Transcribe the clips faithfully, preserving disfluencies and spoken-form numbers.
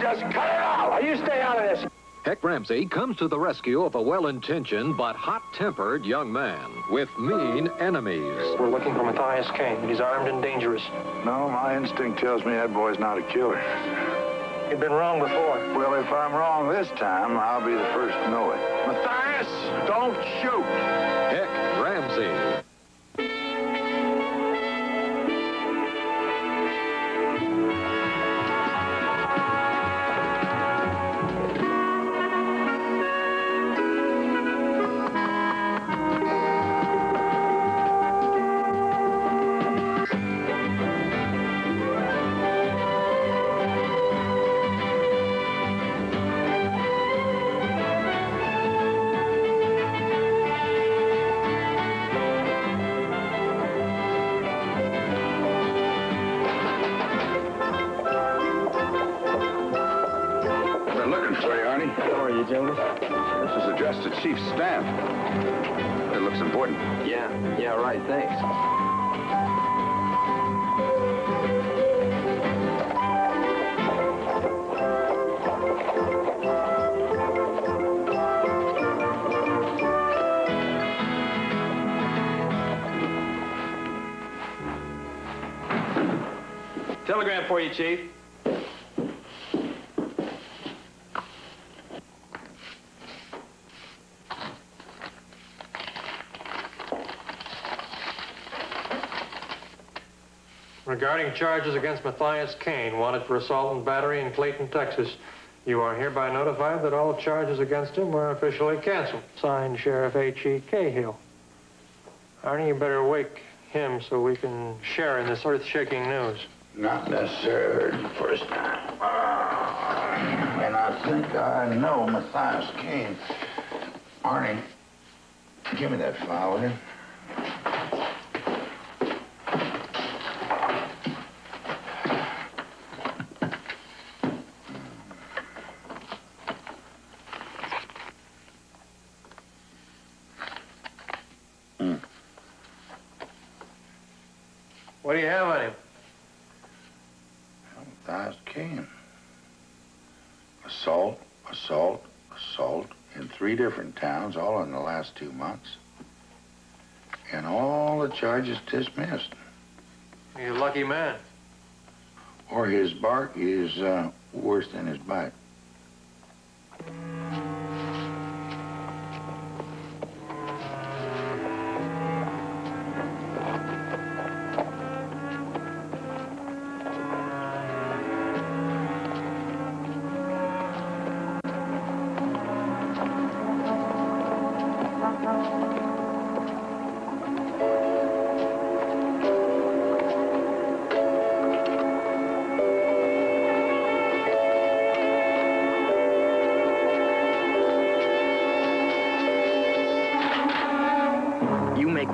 Just cut it out! You stay out of this! Hec Ramsey comes to the rescue of a well-intentioned but hot-tempered young man with mean enemies. We're looking for Matthias Kane. He's armed and dangerous. No, my instinct tells me that boy's not a killer. You've been wrong before. Well, if I'm wrong this time, I'll be the first to know it. Matthias, don't shoot! Hec Ramsey. Chief's staff. It looks important. Yeah, yeah, right, thanks. Telegram for you, Chief. Regarding charges against Matthias Kane, wanted for assault and battery in Clayton, Texas, you are hereby notified that all charges against him were officially canceled. Signed, Sheriff H E Cahill. Arnie, you better wake him so we can share in this earth-shaking news. Not necessarily the first time. Uh, and I think I know Matthias Kane. Arnie, give me that file, will you? What do you have on him? Matthias Kane. Assault, assault, assault in three different towns, all in the last two months. And all the charges dismissed. He's a lucky man. Or his bark is uh, worse than his bite.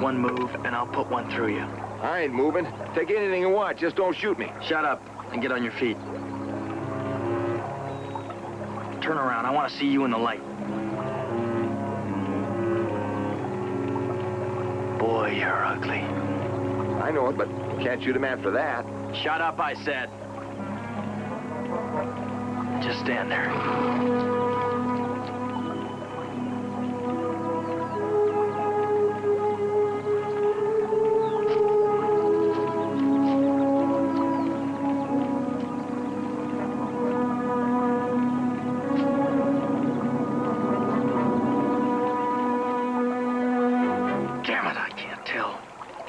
One move, and I'll put one through you. I ain't moving. Take anything you want, just don't shoot me. Shut up and get on your feet. Turn around. I want to see you in the light. Boy, you're ugly. I know it, but can't shoot him after that. Shut up, I said. Just stand there.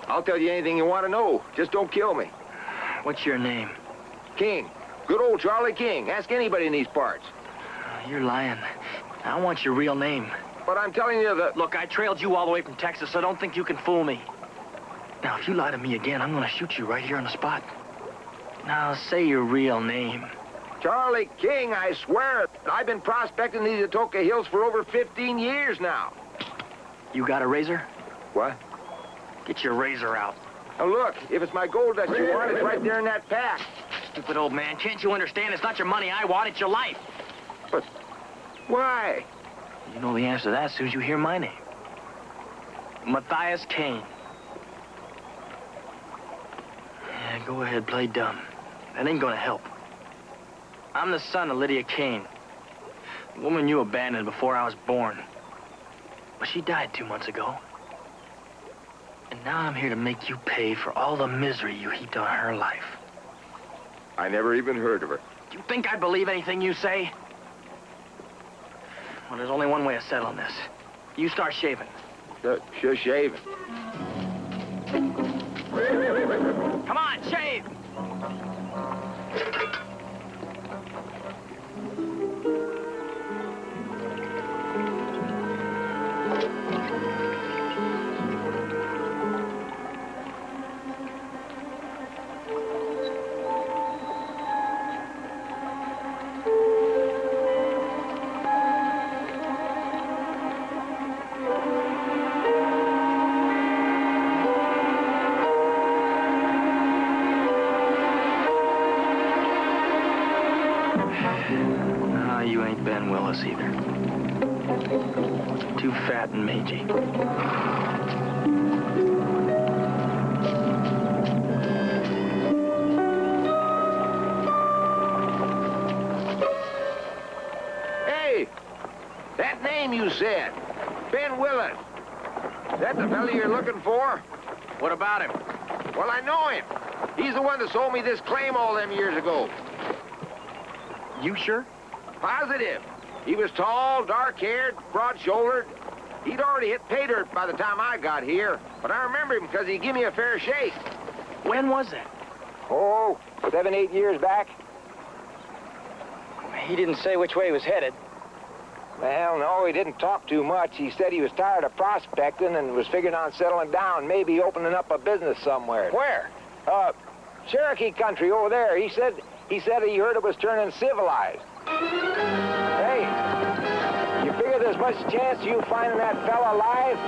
I'll tell you anything you want to know. Just don't kill me. What's your name? King. Good old Charlie King. Ask anybody in these parts. Uh, you're lying. I want your real name. But I'm telling you that... Look, I trailed you all the way from Texas, so I don't think you can fool me. Now, if you lie to me again, I'm going to shoot you right here on the spot. Now, say your real name. Charlie King, I swear. I've been prospecting these Atoka Hills for over fifteen years now. You got a razor? What? Get your razor out. Now look, if it's my gold that you want, it's right there in that pack. Stupid old man, can't you understand? It's not your money I want, it's your life. But why? You know the answer to that as soon as you hear my name. Matthias Kane. Yeah, go ahead, play dumb. That ain't gonna help. I'm the son of Lydia Kane, the woman you abandoned before I was born. But she died two months ago. And now I'm here to make you pay for all the misery you heaped on her life. I never even heard of her. Do you think I believe anything you say? Well, there's only one way of settling this. You start shaving. Sure, sure shaving. Come on, shave! Ben Willis either. Too fat and mangy. Hey! That name you said, Ben Willis. Is that the fella you're looking for? What about him? Well, I know him. He's the one that sold me this claim all them years ago. You sure? Positive. He was tall, dark-haired, broad-shouldered. He'd already hit pay dirt by the time I got here, but I remember him because he gave me a fair shake. When was that? Oh, seven, eight years back. He didn't say which way he was headed. Well, no, he didn't talk too much. He said he was tired of prospecting and was figuring on settling down, maybe opening up a business somewhere. Where? Uh, Cherokee country over there. He said he said he heard it was turning civilized. Hey, you figure there's much chance of you finding that fella alive?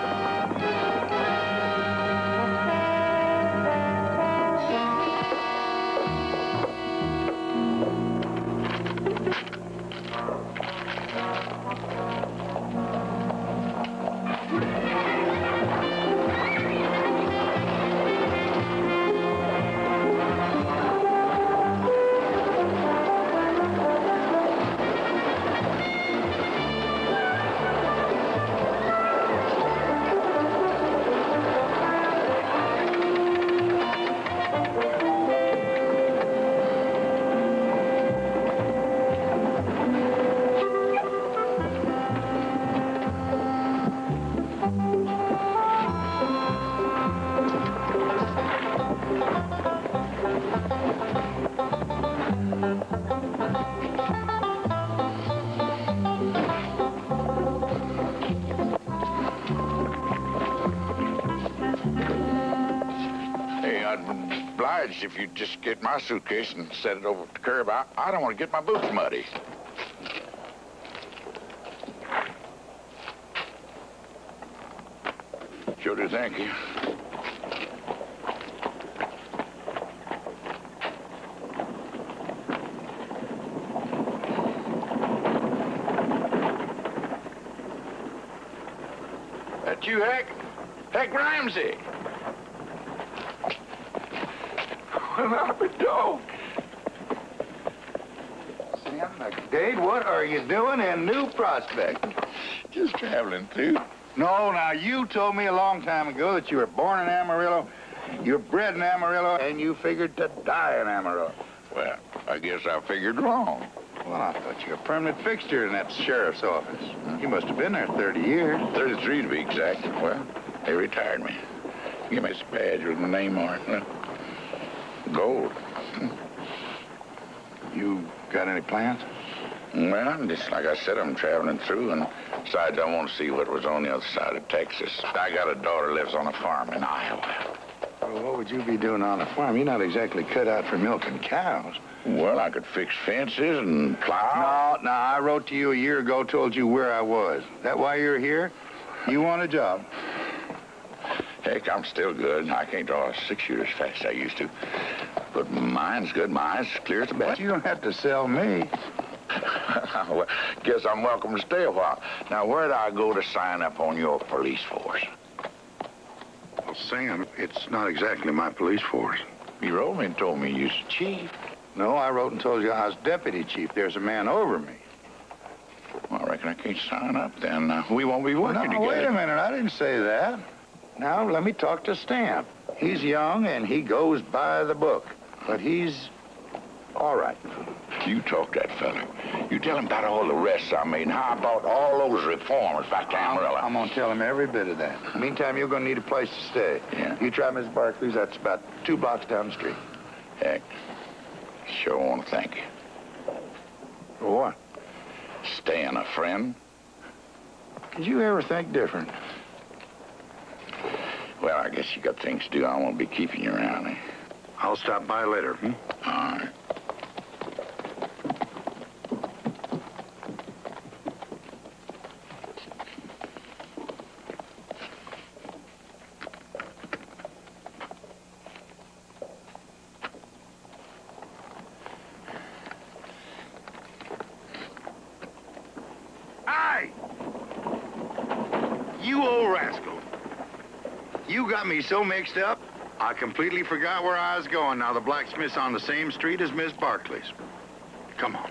If you just get my suitcase and set it over at the curb, I, I don't want to get my boots muddy. Sure do, thank you. That you, Hec? Hec Ramsey! I'm a dog. Sam McDade, what are you doing in New Prospect? Just traveling through. No, now, you told me a long time ago that you were born in Amarillo, you were bred in Amarillo, and you figured to die in Amarillo. Well, I guess I figured wrong. Well, I thought you were a permanent fixture in that sheriff's office. Huh? You must have been there thirty years. thirty-three to be exact. Well, they retired me. Give me this badge with my name on it. Gold. You got any plans? Well, I'm just, like I said, I'm traveling through, and besides, I want to see what was on the other side of Texas. I got a daughter who lives on a farm in Iowa. Well, what would you be doing on a farm? You're not exactly cut out for milking cows. Well, I could fix fences and plow. No, no, I wrote to you a year ago, told you where I was. That why you're here? You want a job? Heck, I'm still good. I can't draw a six-shooter as fast as I used to. But my mind's good. My eyes clear as a bat. But you don't have to sell me. Well, guess I'm welcome to stay a while. Now, where'd I go to sign up on your police force? Well, Sam, it's not exactly my police force. You wrote me and told me you're the chief. No, I wrote and told you I was deputy chief. There's a man over me. Well, I reckon I can't sign up then. Uh, we won't be working together. No, wait a minute. I didn't say that. Now, let me talk to Stamp. He's young and he goes by the book, but he's all right. You talk that fella. You tell him about all the arrests I made and how I bought all those reformers back to Amarillo. I'm going to tell him every bit of that. Meantime, you're going to need a place to stay. Yeah. You try Miss Barclays, that's about two blocks down the street. Heck, sure want to thank you. For what? Staying a friend. Did you ever think different? Well, I guess you got things to do. I won't be keeping you around. Eh? I'll stop by later. Hmm? All right. Me so mixed up, I completely forgot where I was going. Now the blacksmith's on the same street as Miss Barclays. Come on.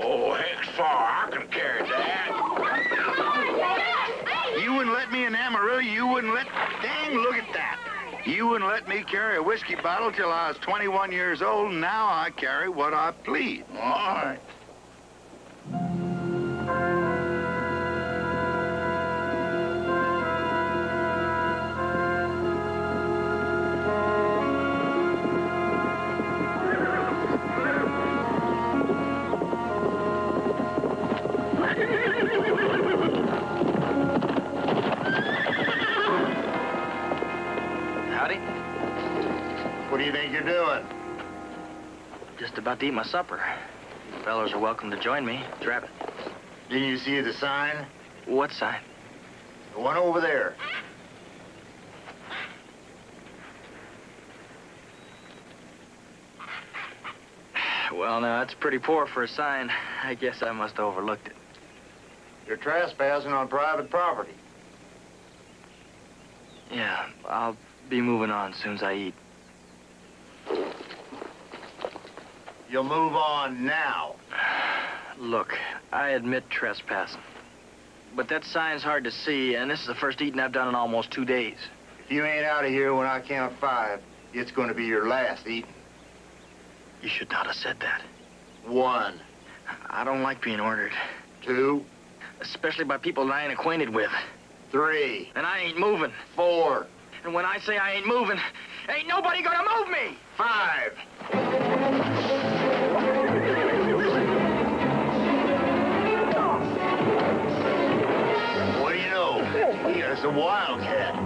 Oh, heck's far. I can carry that. You wouldn't let me in Amarillo. You wouldn't let... Dang, look at that. You wouldn't let me carry a whiskey bottle till I was twenty-one years old. Now I carry what I please. All right. About to eat my supper. You fellows are welcome to join me. Grab it. Didn't you see the sign? What sign? The one over there. Well, now, that's pretty poor for a sign. I guess I must have overlooked it. You're trespassing on private property. Yeah, I'll be moving on as soon as I eat. You'll move on now. Look, I admit trespassing. But that sign's hard to see, and this is the first eating I've done in almost two days. If you ain't out of here when I count five, it's going to be your last eating. You should not have said that. One. I don't like being ordered. Two. Especially by people that I ain't acquainted with. Three. And I ain't moving. Four. And when I say I ain't moving, ain't nobody going to move me. Five. It's a wildcat.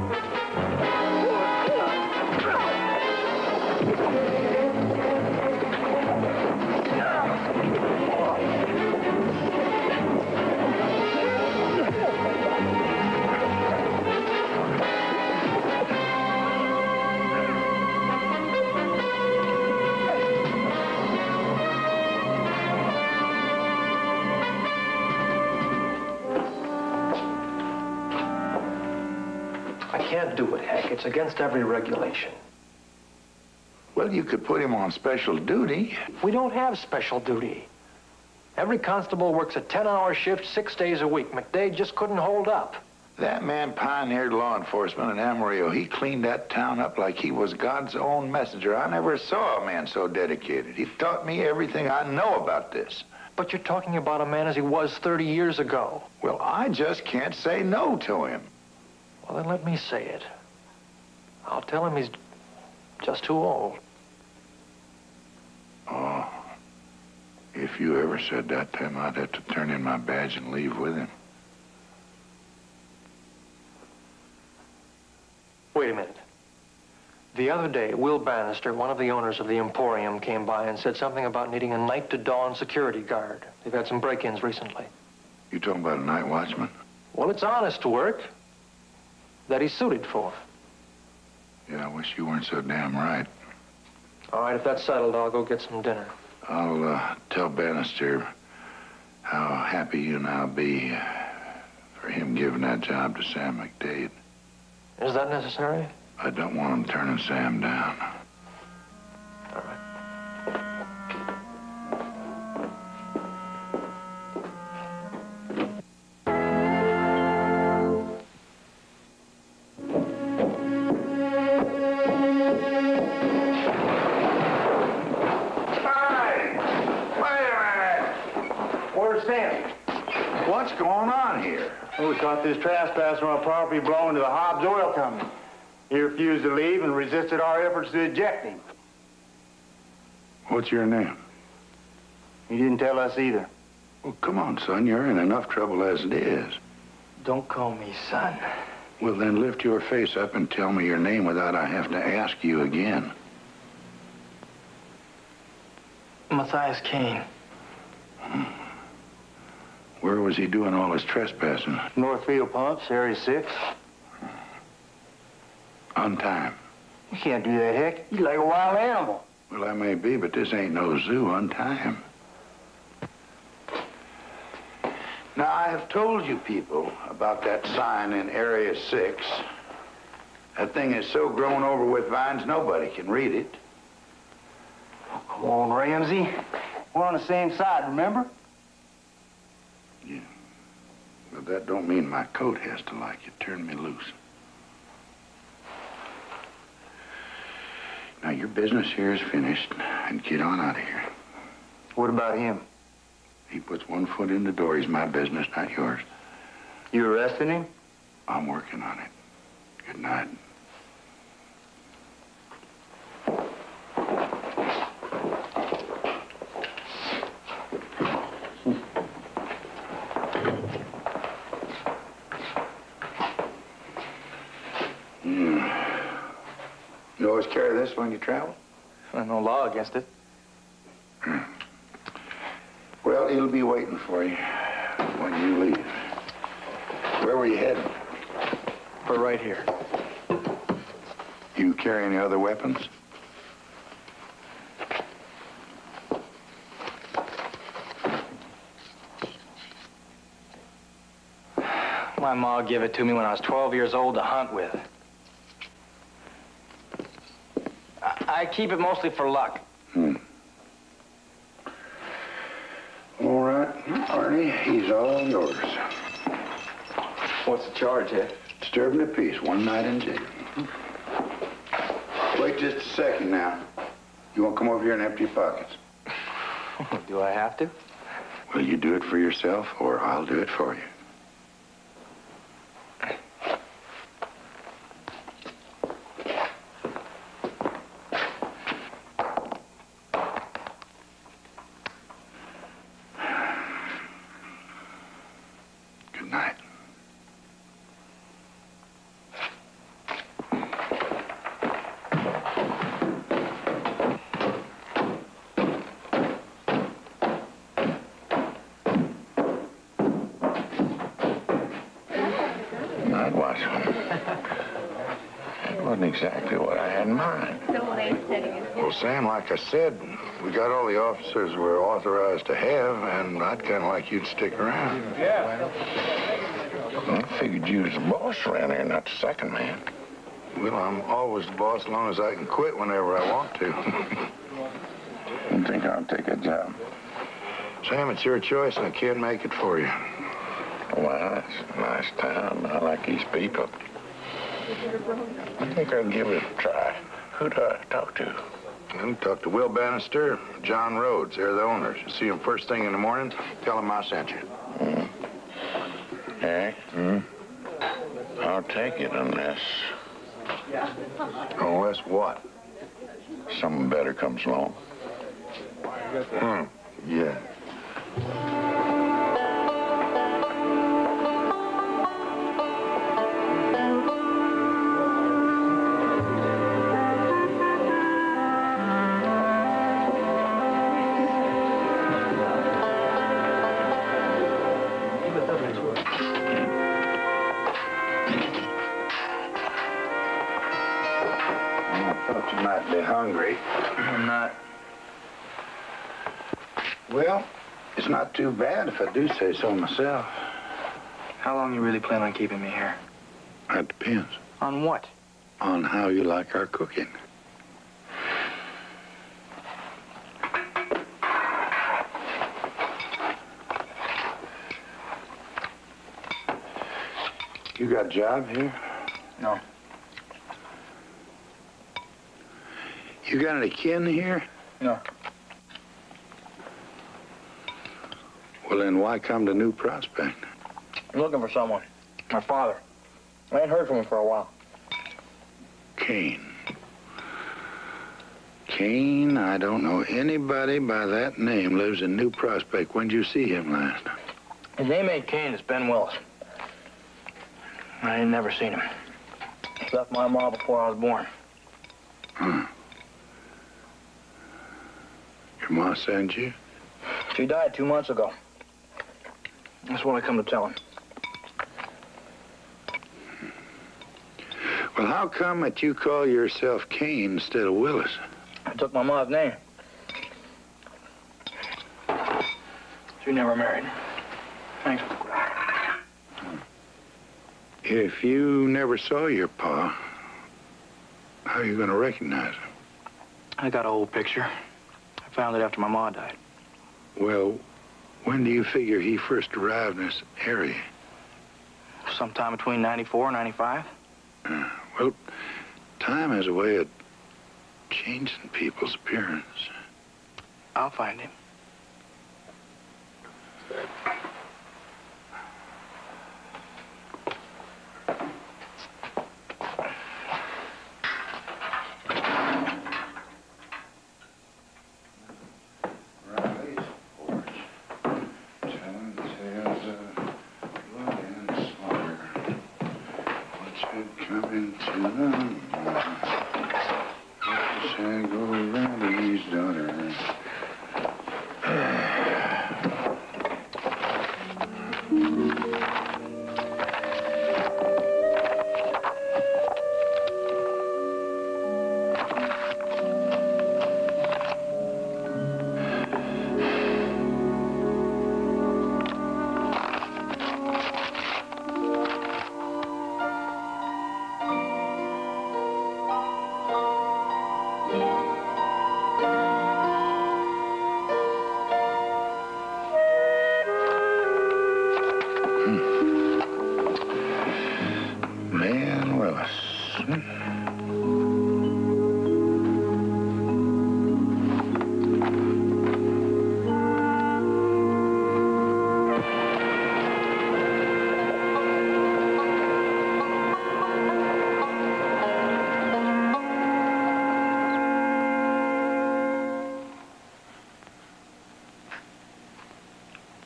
You can't do it, Heck. It's against every regulation. Well, you could put him on special duty. We don't have special duty. Every constable works a ten-hour shift six days a week. McDade just couldn't hold up. That man pioneered law enforcement in Amarillo. He cleaned that town up like he was God's own messenger. I never saw a man so dedicated. He taught me everything I know about this. But you're talking about a man as he was thirty years ago. Well, I just can't say no to him. Well, then let me say it. I'll tell him he's just too old. Oh, if you ever said that to him, I'd have to turn in my badge and leave with him. Wait a minute. The other day, Will Bannister, one of the owners of the Emporium, came by and said something about needing a night-to-dawn security guard. They've had some break-ins recently. You talking about a night watchman? Well, it's honest work that he's suited for. Yeah, I wish you weren't so damn right. All right, if that's settled, I'll go get some dinner. I'll uh, tell Bannister how happy you and I'll be for him giving that job to Sam McDade. Is that necessary? I don't want him turning Sam down. All right. Sam, what's going on here? Well, we caught this trespasser on property belonging to the Hobbs Oil Company. He refused to leave and resisted our efforts to eject him. What's your name? He didn't tell us either. Well, come on, son. You're in enough trouble as it is. Don't call me son. Well, then lift your face up and tell me your name without I have to ask you again. Matthias Kane. Hmm. Where was he doing all his trespassing? Northfield Pumps, Area six. Hmm. On time. You can't do that, Heck. You're like a wild animal. Well, I may be, but this ain't no zoo on time. Now, I have told you people about that sign in Area six. That thing is so grown over with vines, nobody can read it. Oh, come on, Ramsey. We're on the same side, remember? Yeah. But that don't mean my coat has to like you. Turn me loose. Now, your business here is finished, and get on out of here. What about him? He puts one foot in the door. He's my business, not yours. You arresting him? I'm working on it. Good night. Mm. You always carry this when you travel? There's no law against it. Mm. Well, it'll be waiting for you when you leave. Where were you headed? For right here. You carry any other weapons? My ma gave it to me when I was twelve years old to hunt with. I, I keep it mostly for luck. Hmm. Arnie, he's all yours. What's the charge, Ed? Disturbing the peace, one night in jail. Mm-hmm. Wait just a second now. You won't come over here and empty your pockets. Do I have to? Will you do it for yourself, or I'll do it for you? Exactly what I had in mind. Well, Sam, like I said, we got all the officers we're authorized to have, and I'd kind of like you to stick around. Yeah. Well, I figured you was the boss around here, not the second man. Well, I'm always the boss as long as I can quit whenever I want to. You think I'll take a job? Sam, it's your choice, and I can't make it for you. Well, it's a nice town. I like these people. I think I'll give it a try. Who do I talk to? I'll talk to Will Bannister, John Rhodes. They're the owners. You see them first thing in the morning, tell them I sent you. Mm. Heck? Mm. I'll take it unless... Unless what? Something better comes along. Hmm. Yeah. Too bad if I do say so myself. How long you really plan on keeping me here? That depends. On what? On how you like our cooking. You got a job here? No. You got any kin here? No. Well, then why come to New Prospect? I'm looking for someone. My father. I ain't heard from him for a while. Kane. Kane, I don't know anybody by that name lives in New Prospect. When did you see him last? His name ain't Kane, it's Ben Willis. I ain't never seen him. He left my mom before I was born. Huh. Your ma sent you? She died two months ago. That's what I come to tell him. Well, how come that you call yourself Kane instead of Willis? I took my mom's name. She never married. Thanks. If you never saw your pa, how are you going to recognize him? I got an old picture. I found it after my ma died. Well, when do you figure he first arrived in this area? Sometime between ninety-four and ninety-five. Uh, well, time has a way of changing people's appearance. I'll find him.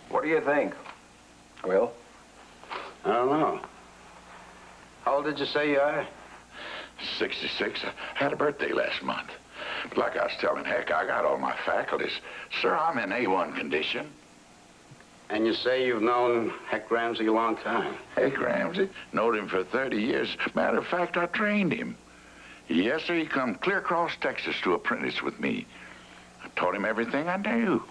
What do you think, Will? I don't know. How old did you say you are? sixty-six. I had a birthday last month. But like I was telling Hec, I got all my faculties. Sir, I'm in A one condition. And you say you've known Hec Ramsey a long time? Hec Ramsey? Known him for thirty years. Matter of fact, I trained him. Yes, sir, he come clear across Texas to apprentice with me. I taught him everything I knew.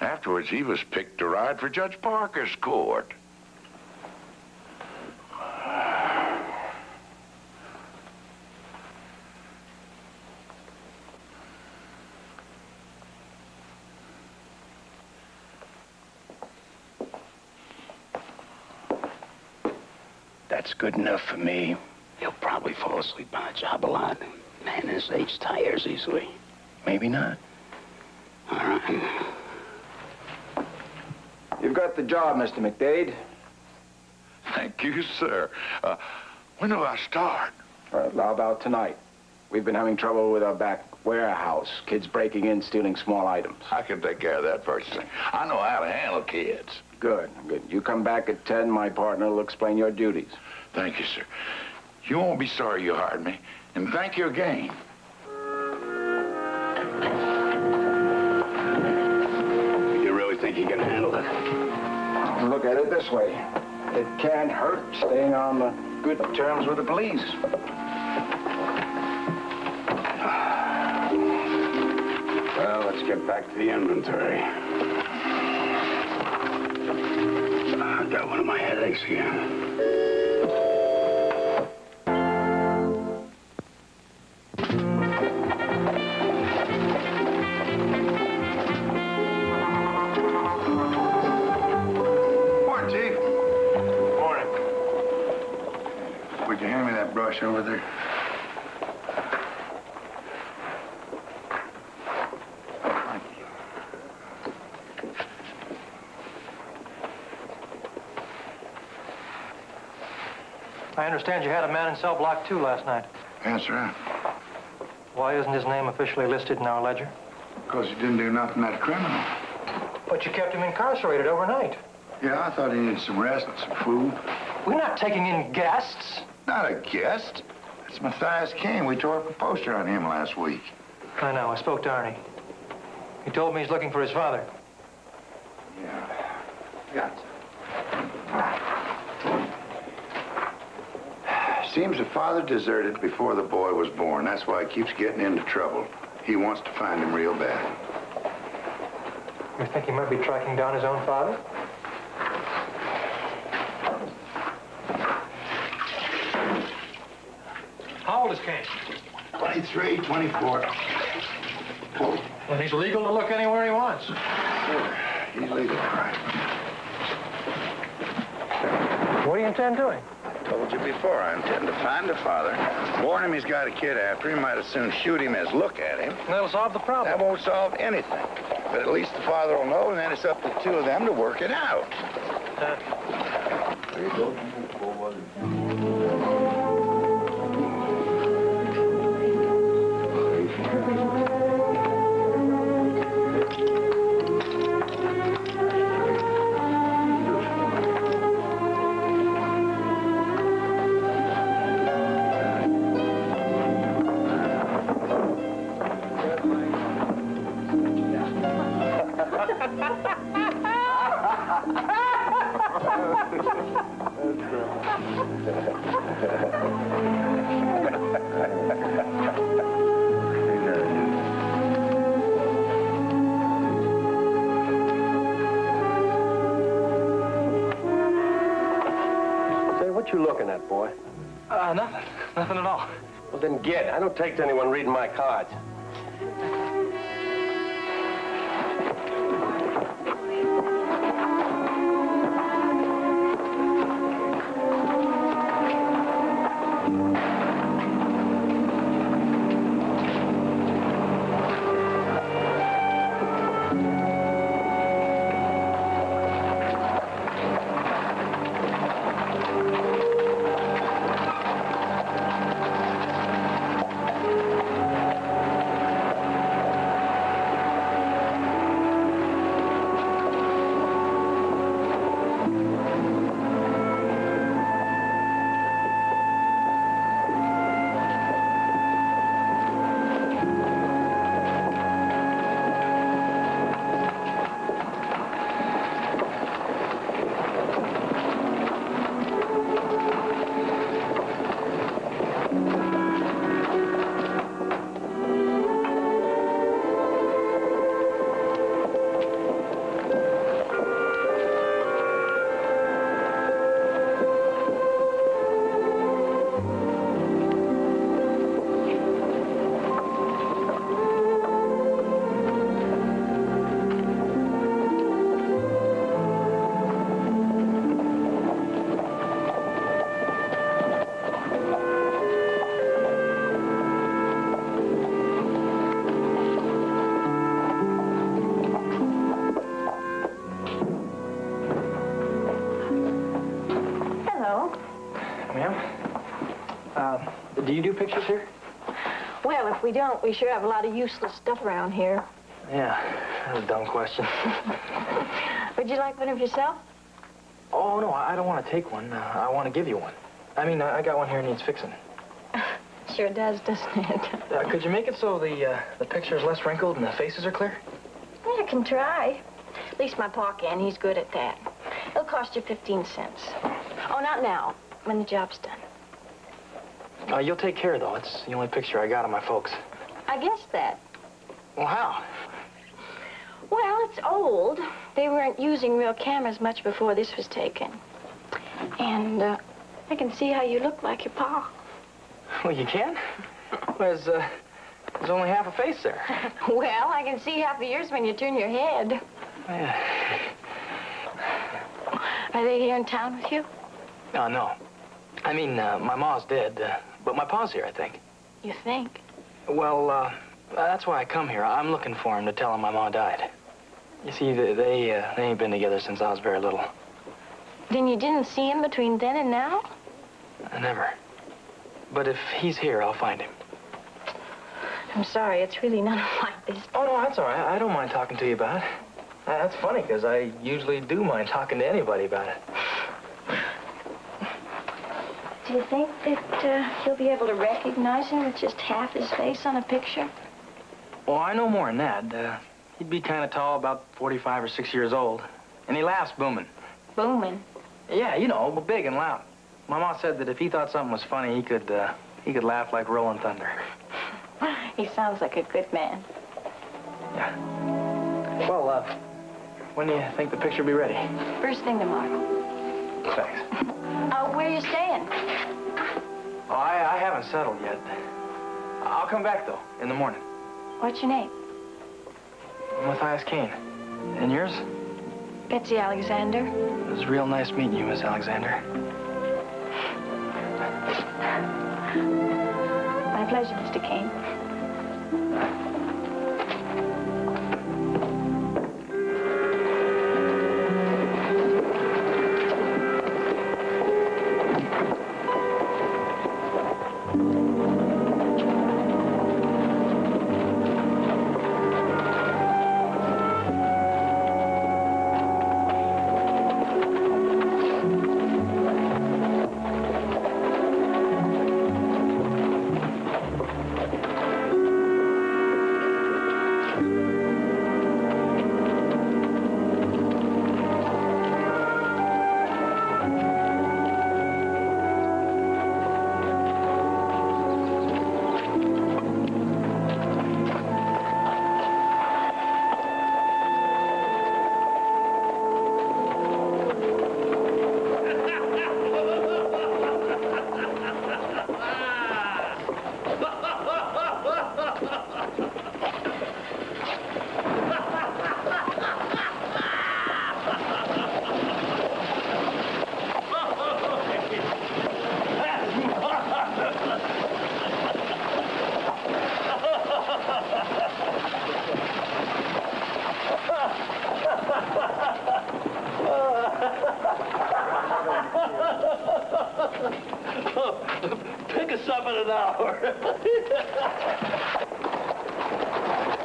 Afterwards, he was picked to ride for Judge Parker's court. That's good enough for me. He'll probably fall asleep on a job a lot. Man his age tires easily. Maybe not. All right. You've got the job, Mister McDade. Thank you, sir. Uh, when do I start? Uh, about tonight. We've been having trouble with our back warehouse. Kids breaking in, stealing small items. I can take care of that first thing. I know how to handle kids. Good, good. You come back at ten, my partner will explain your duties. Thank you, sir. You won't be sorry you hired me. And thank you again. Think you can handle it? Look at it this way. It can't hurt staying on the good terms with the police. Well, let's get back to the inventory. I've got one of my headaches again. Over there. Thank you. I understand you had a man in cell block two last night. That's right. Why isn't his name officially listed in our ledger? Because he didn't do nothing that criminal. But you kept him incarcerated overnight. Yeah, I thought he needed some rest and some food. We're not taking in guests. Not a guest. It's Matthias Kane. We tore up a poster on him last week. I know. I spoke to Arnie. He told me he's looking for his father. Yeah. Gotcha. Seems the father deserted before the boy was born. That's why he keeps getting into trouble. He wants to find him real bad. You think he might be tracking down his own father? How old is Kane? twenty-three, twenty-four. Well, and he's legal to look anywhere he wants. Sure, he's legal, all right. What do you intend doing? I told you before, I intend to find the father. Warn him he's got a kid after him, might as soon shoot him as look at him. And that'll solve the problem. That won't solve anything. But at least the father will know, and then it's up to the two of them to work it out. Uh, there you go. Nothing at all. Well, then get. I don't take to anyone reading my cards. Do you do pictures here? Well, if we don't, we sure have a lot of useless stuff around here. Yeah, that's a dumb question. Would you like one of yourself? Oh, no, I don't want to take one. Uh, I want to give you one. I mean, I got one here that needs fixing. Sure does, doesn't it? uh, could you make it so the, uh, the picture's less wrinkled and the faces are clear? Well, I can try. At least my pa can. He's good at that. It'll cost you fifteen cents. Oh, not now. When the job's done. Uh, you'll take care, though. It's the only picture I got of my folks. I guessed that. Well, how? Well, it's old. They weren't using real cameras much before this was taken. And uh, I can see how you look like your pa. Well, you can? There's, uh, there's only half a face there. Well, I can see half of yours when you turn your head. Yeah. Are they here in town with you? Uh, no. I mean, uh, my ma's dead. Uh, But my pa's here, I think. You think? Well, uh, that's why I come here. I'm looking for him to tell him my ma died. You see, they they, uh, they ain't been together since I was very little. Then you didn't see him between then and now? Never. But if he's here, I'll find him. I'm sorry, it's really none of my business. Oh, no, that's all right. I don't mind talking to you about it. That's funny, because I usually do mind talking to anybody about it. Do you think that uh, he'll be able to recognize him with just half his face on a picture? Well, I know more than that. Uh, he'd be kind of tall, about forty-five or six years old. And he laughs booming. Booming? Yeah, you know, big and loud. My mom said that if he thought something was funny, he could, uh, he could laugh like rolling thunder. He sounds like a good man. Yeah. Well, uh, when do you think the picture will be ready? First thing tomorrow. Thanks. Uh, where are you staying? Oh, I, I haven't settled yet. I'll come back, though, in the morning. What's your name? Matthias Kane. And yours? Betsy Alexander. It was real nice meeting you, Miss Alexander. My pleasure, Mister Kane.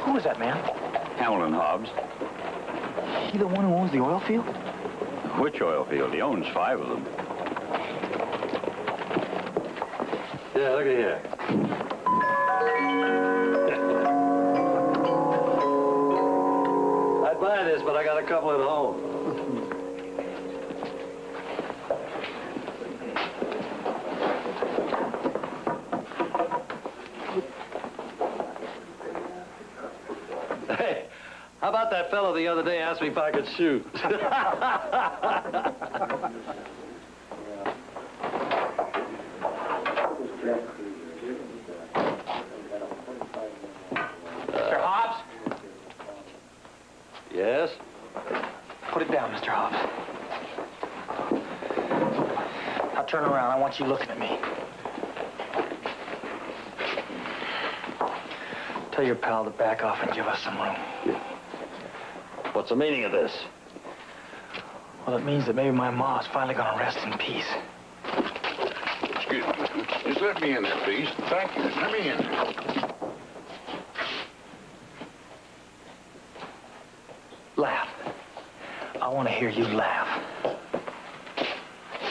Who is that man? Hamilton Hobbs. He the one who owns the oil field? Which oil field? He owns five of them. Yeah, look at here. I'd buy this, but I got a couple at home. That fellow the other day asked me if I could shoot. Mister Hobbs? Yes? Put it down, Mister Hobbs. Now turn around. I want you looking at me. Tell your pal to back off and give us some room. Yeah. What's the meaning of this? Well, it means that maybe my ma's finally gonna rest in peace. Excuse me. Just let me in there, please. Thank you. Let me in there. Laugh. I want to hear you laugh.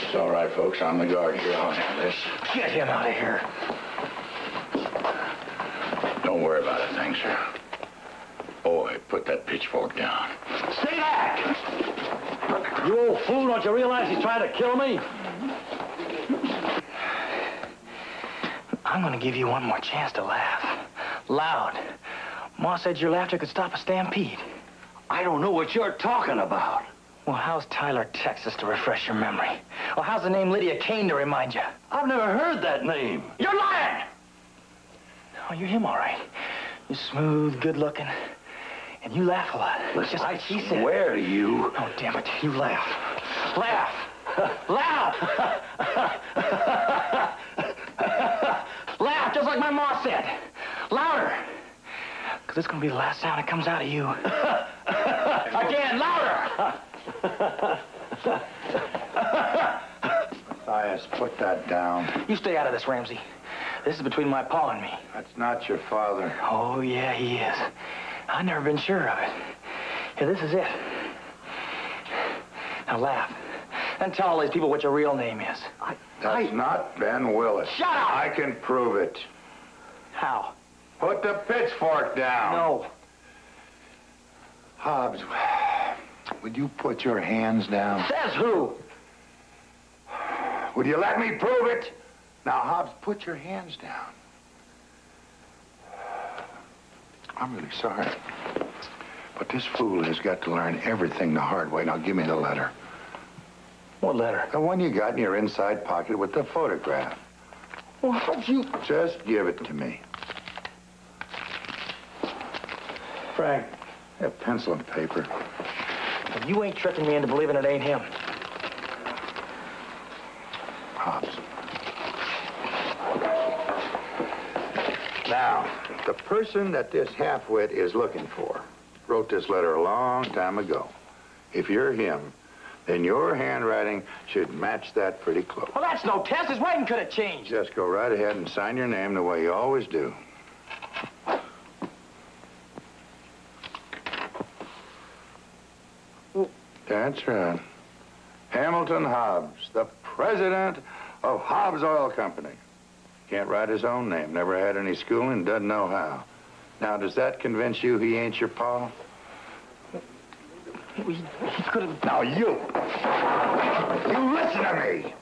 It's all right, folks. I'm the guard here. I'll handle this. Get him out of here. Don't worry about a thing, sir. Boy, put that pitchfork down. Stay back! You old fool, don't you realize he's trying to kill me? I'm gonna give you one more chance to laugh. Loud. Ma said your laughter could stop a stampede. I don't know what you're talking about. Well, how's Tyler, Texas, to refresh your memory? Well, how's the name Lydia Kane to remind you? I've never heard that name. You're lying! No, you're him, all right. You're smooth, good-looking. And you laugh a lot. Listen, just like she said. I swear to you. Oh, damn it. You laugh. Laugh. Laugh. Laugh, just like my ma said. Louder. Because it's going to be the last sound that comes out of you. Again, louder. Matthias, please. Put that down. You stay out of this, Ramsey. This is between my pa and me. That's not your father. Oh, yeah, he is. I've never been sure of it. Here, this is it. Now laugh. And tell all these people what your real name is. I, That's I... not Ben Willis. Shut up! I can prove it. How? Put the pitchfork down. No. Hobbs, would you put your hands down? Says who? Would you let me prove it? Now, Hobbs, put your hands down. I'm really sorry. But this fool has got to learn everything the hard way. Now, give me the letter. What letter? The one you got in your inside pocket with the photograph. Well, how'd you... Just give it to me. Frank, I have pencil and paper. Well, you ain't tricking me into believing it ain't him. Hobbs. Now, the person that this halfwit is looking for wrote this letter a long time ago. If you're him, then your handwriting should match that pretty close. Well, that's no test. His writing could have changed. Just go right ahead and sign your name the way you always do. Well, that's right. Hamilton Hobbs, the president of Hobbs Oil Company. Can't write his own name, never had any schooling, doesn't know how. Now, does that convince you he ain't your pa? He, he could have... Now, you! You listen to me!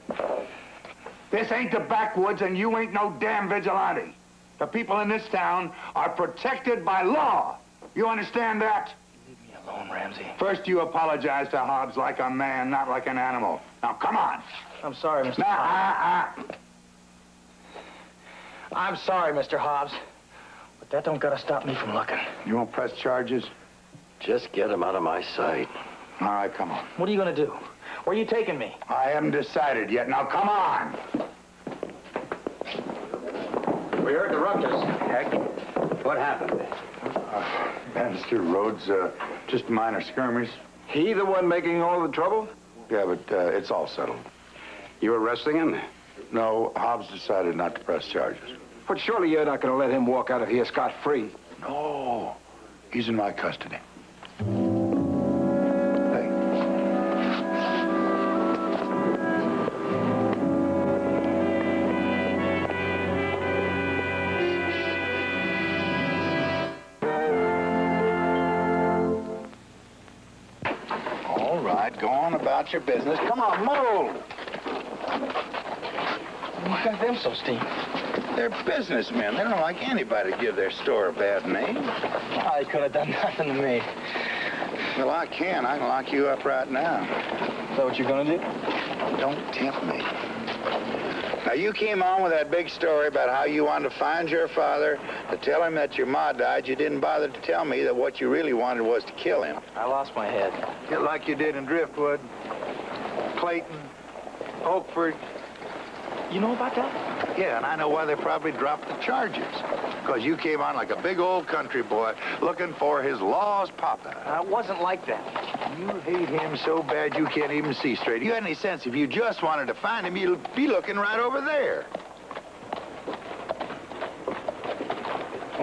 This ain't the backwoods and you ain't no damn vigilante. The people in this town are protected by law. You understand that? Leave me alone, Ramsey. First, you apologize to Hobbs like a man, not like an animal. Now, come on! I'm sorry, Mister Now, Hobbs. I, I... I'm sorry, Mister Hobbs, but that don't gotta stop me from looking. You won't press charges? Just get him out of my sight. All right, come on. What are you gonna do? Where are you taking me? I haven't decided yet. Now, come on! We heard the ruckus, Heck. What happened? Uh, Bannister Rhodes, uh, just minor skirmish. He the one making all the trouble? Yeah, but uh, it's all settled. You arresting him? No, Hobbs decided not to press charges. But surely you're not going to let him walk out of here scot-free. No. He's in my custody. Hey. All right, go on about your business. Come on, move! What got them so steamed? They're businessmen. They don't like anybody to give their store a bad name. Oh, they could have done nothing to me. Well, I can. I can lock you up right now. Is that what you're going to do? Don't tempt me. Now, you came on with that big story about how you wanted to find your father, to tell him that your ma died. You didn't bother to tell me that what you really wanted was to kill him. I lost my head. Just like you did in Driftwood, Clayton, Oakford. You know about that? Yeah, and I know why they probably dropped the charges. Because you came on like a big old country boy looking for his lost papa. Now, it wasn't like that. You hate him so bad you can't even see straight. You had any sense, if you just wanted to find him, you'd be looking right over there.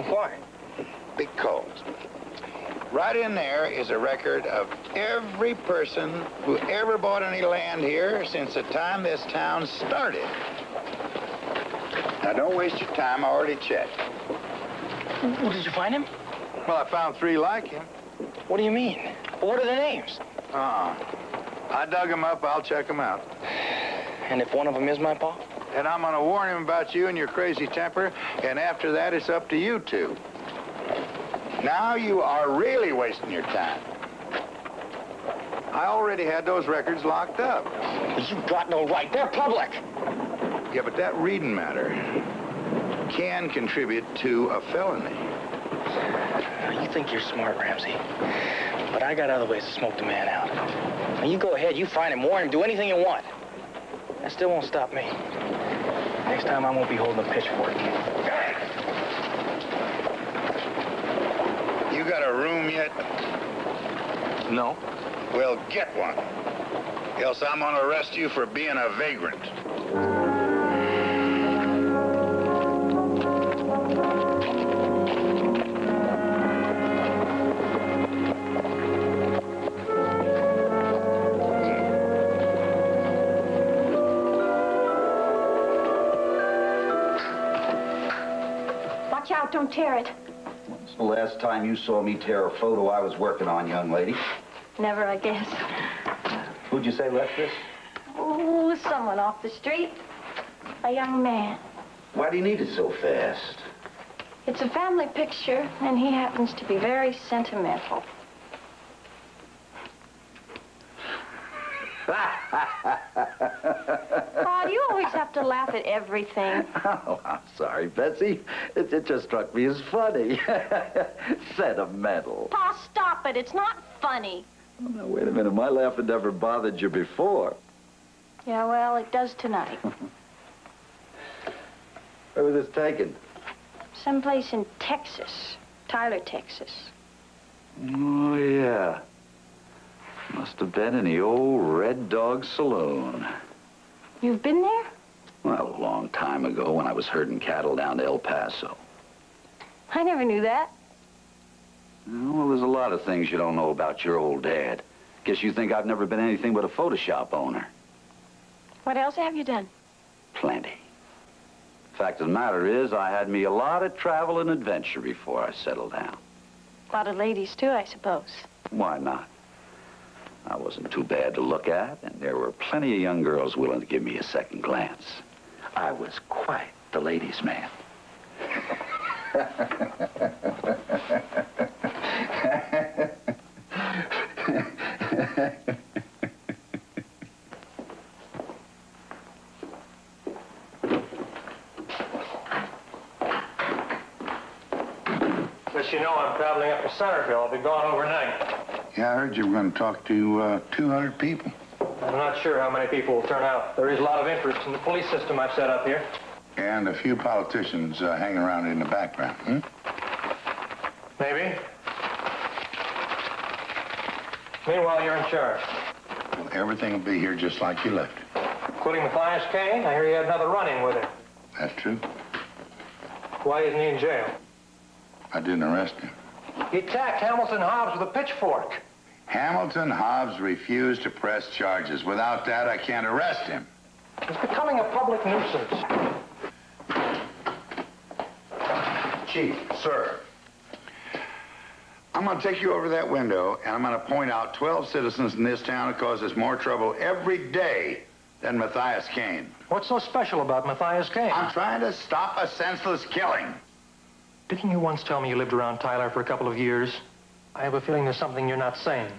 Why? Because right in there is a record of every person who ever bought any land here since the time this town started. Now, don't waste your time. I already checked. Well, did you find him? Well, I found three like him. What do you mean? What are their names? Uh, I dug them up. I'll check them out. And if one of them is my pa? Then I'm going to warn him about you and your crazy temper, and after that, it's up to you two. Now you are really wasting your time. I already had those records locked up. But you've got no right. They're public. Yeah, but that reading matter can contribute to a felony. You think you're smart, Ramsey. But I got other ways to smoke the man out. Now you go ahead, you find him, warn him, do anything you want. That still won't stop me. Next time I won't be holding a pitchfork. You got a room yet? No. Well, get one. Else I'm gonna arrest you for being a vagrant. out. Don't tear it. When's the last time you saw me tear a photo I was working on, young lady? Never, I guess. Who'd you say left this? Oh, someone off the street. A young man. Why do you need it so fast? It's a family picture, and he happens to be very sentimental. Paul, you always have to laugh at everything. Oh, I'm sorry, Betsy. It, it just struck me as funny. Sentimental. Paul, stop it. It's not funny. Oh, now, wait a minute. My laugh had never bothered you before. Yeah, well, it does tonight. Where was this taken? Someplace in Texas. Tyler, Texas. Oh, yeah. Must have been in the old Red Dog Saloon. You've been there? Well, a long time ago when I was herding cattle down to El Paso. I never knew that. Well, there's a lot of things you don't know about your old dad. Guess you think I've never been anything but a Photoshop owner. What else have you done? Plenty. Fact of the matter is, I had me a lot of travel and adventure before I settled down. A lot of ladies, too, I suppose. Why not? I wasn't too bad to look at, and there were plenty of young girls willing to give me a second glance. I was quite the ladies' man. But you know, I'm traveling up to Centerville. I'll be gone overnight. Yeah, I heard you were going to talk to uh, two hundred people. I'm not sure how many people will turn out. There is a lot of interest in the police system I've set up here. And a few politicians uh, hanging around in the background, hmm? Maybe. Meanwhile, you're in charge. Well, everything will be here just like you left it. Including Matthias Kane? I hear you had another run-in with him. That's true. Why isn't he in jail? I didn't arrest him. He attacked Hamilton Hobbs with a pitchfork. Hamilton Hobbs refused to press charges. Without that, I can't arrest him. He's becoming a public nuisance. Chief, sir. I'm going to take you over that window, and I'm going to point out twelve citizens in this town that causes more trouble every day than Matthias Kane. What's so special about Matthias Kane? I'm trying to stop a senseless killing. Didn't you once tell me you lived around Tyler for a couple of years? I have a feeling there's something you're not saying.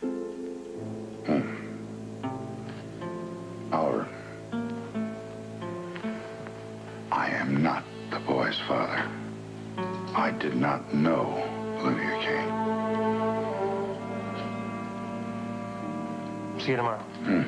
Hmm. Oliver, I am not the boy's father. I did not know Lydia Kane. See you tomorrow. Hmm.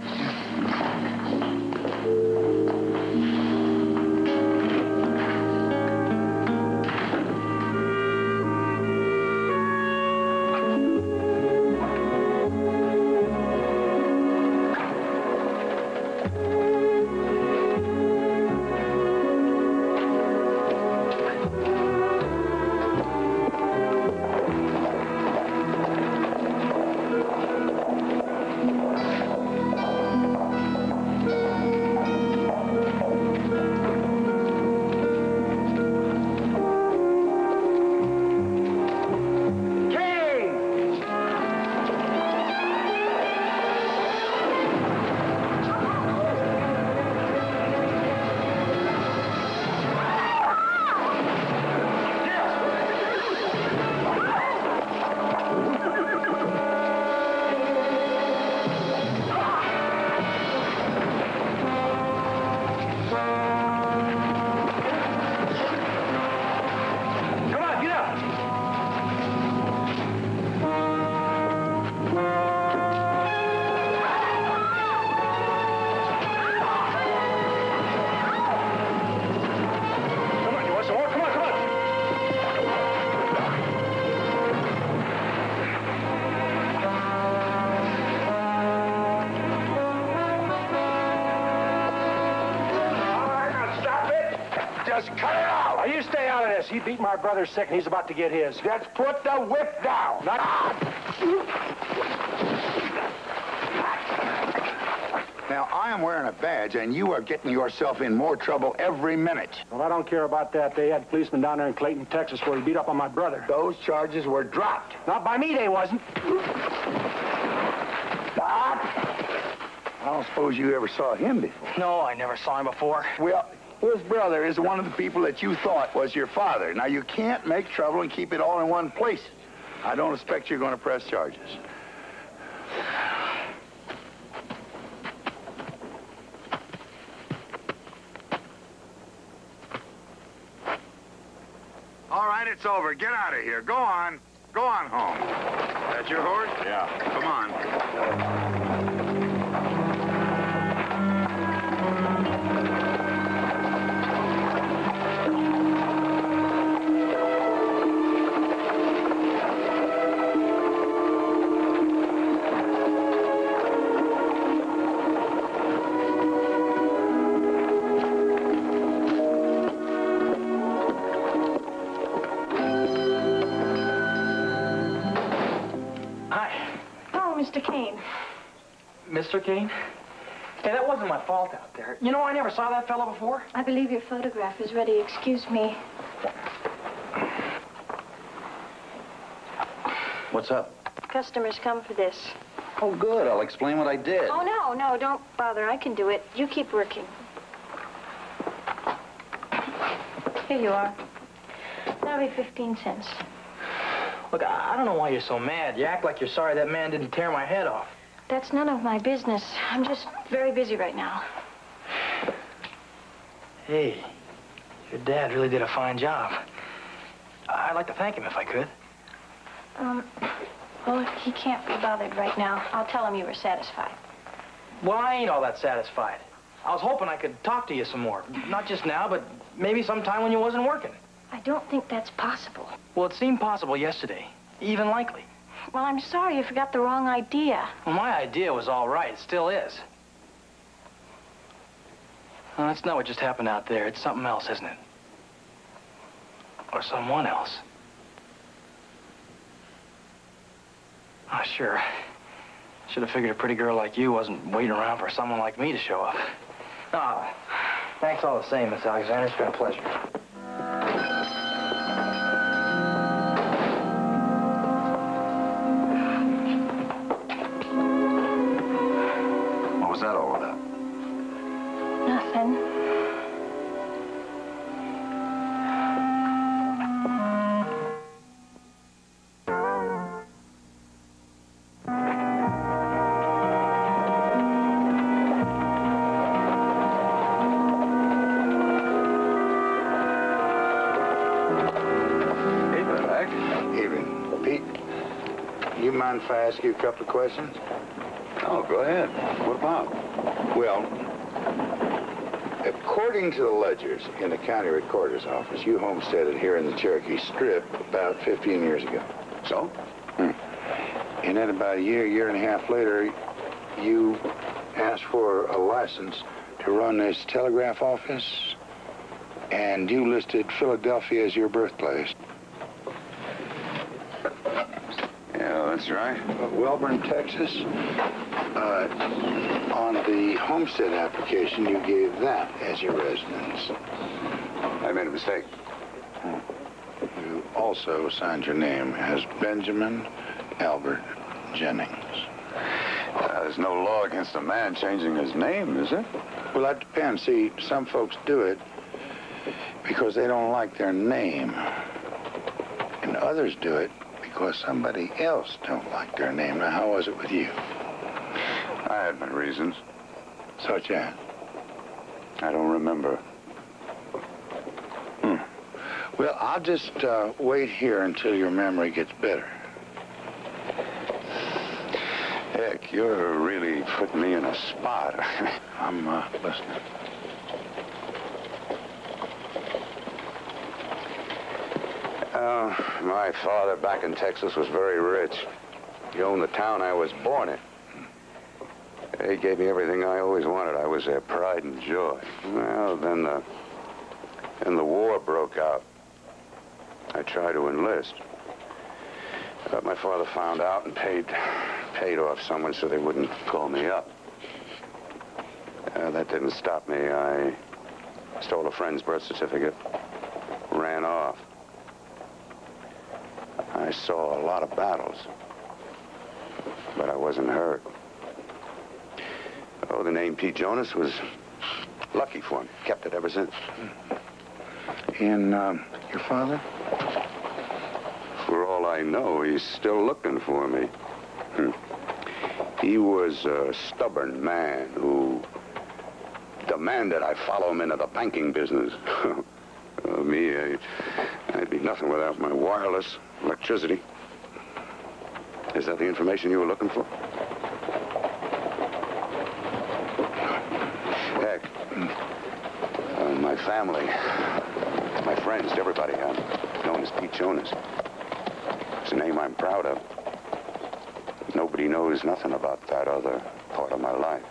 He beat my brother sick, and he's about to get his. Let's put the whip down. Not... Now, I I am wearing a badge, and you are getting yourself in more trouble every minute. Well, I don't care about that. They had policemen down there in Clayton, Texas, where he beat up on my brother. Those charges were dropped. Not by me, they wasn't. Doc! I don't suppose you ever saw him before. No, I never saw him before. Well, his brother is one of the people that you thought was your father. Now, you can't make trouble and keep it all in one place. I don't expect you're going to press charges. All right, it's over. Get out of here. Go on. Go on home. That your horse? Yeah. Come Mister Kane? Hey, that wasn't my fault out there. You know, I never saw that fellow before. I believe your photograph is ready. Excuse me. What's up? Customers come for this. Oh, good. I'll explain what I did. Oh, no, no, don't bother. I can do it. You keep working. Here you are. That'll be fifteen cents. Look, I don't know why you're so mad. You act like you're sorry that man didn't tear my head off. That's none of my business. I'm just very busy right now. Hey, your dad really did a fine job. I'd like to thank him if I could. Um, well, he can't be bothered right now. I'll tell him you were satisfied. Well, I ain't all that satisfied. I was hoping I could talk to you some more. Not just now, but maybe sometime when you wasn't working. I don't think that's possible. Well, it seemed possible yesterday, even likely. Well, I'm sorry you forgot the wrong idea. Well, my idea was all right. It still is. Well, that's not what just happened out there. It's something else, isn't it? Or someone else. Oh, sure. Should have figured a pretty girl like you wasn't waiting around for someone like me to show up. Ah, oh, thanks all the same, Miss Alexander. It's been a pleasure. If I ask you a couple of questions? Oh, go ahead. What about? Well, according to the ledgers in the county recorder's office, you homesteaded here in the Cherokee Strip about fifteen years ago. So? Hmm. And then about a year, year and a half later, you asked for a license to run this telegraph office, and you listed Philadelphia as your birthplace. That's right. Uh, Welburn, Texas. Uh, on the homestead application, you gave that as your residence. I made a mistake. You also signed your name as Benjamin Albert Jennings. Uh, there's no law against a man changing his name, is there? Well, that depends. See, some folks do it because they don't like their name, and others do it because somebody else don't like their name. Now, how was it with you? I had my reasons. Such as? I don't remember. Hmm. Well, I'll just uh, wait here until your memory gets better. Heck, you're really putting me in a spot. I'm uh, listening. Uh, my father back in Texas was very rich. He owned the town I was born in. He gave me everything I always wanted. I was their pride and joy. Well, then the, then the war broke out. I tried to enlist. But my father found out and paid, paid off someone so they wouldn't call me up. Uh, that didn't stop me. I stole a friend's birth certificate, ran off. I saw a lot of battles, but I wasn't hurt. Oh, the name Pete Jonas was lucky for me. Kept it ever since. And um, your father? For all I know, he's still looking for me. Hmm. He was a stubborn man who demanded I follow him into the banking business. uh, me, I, I'd be nothing without my wireless, electricity. Is that the information you were looking for? Heck, uh, my family, my friends, everybody, I'm known as Pete Jonas. It's a name I'm proud of. Nobody knows nothing about that other part of my life.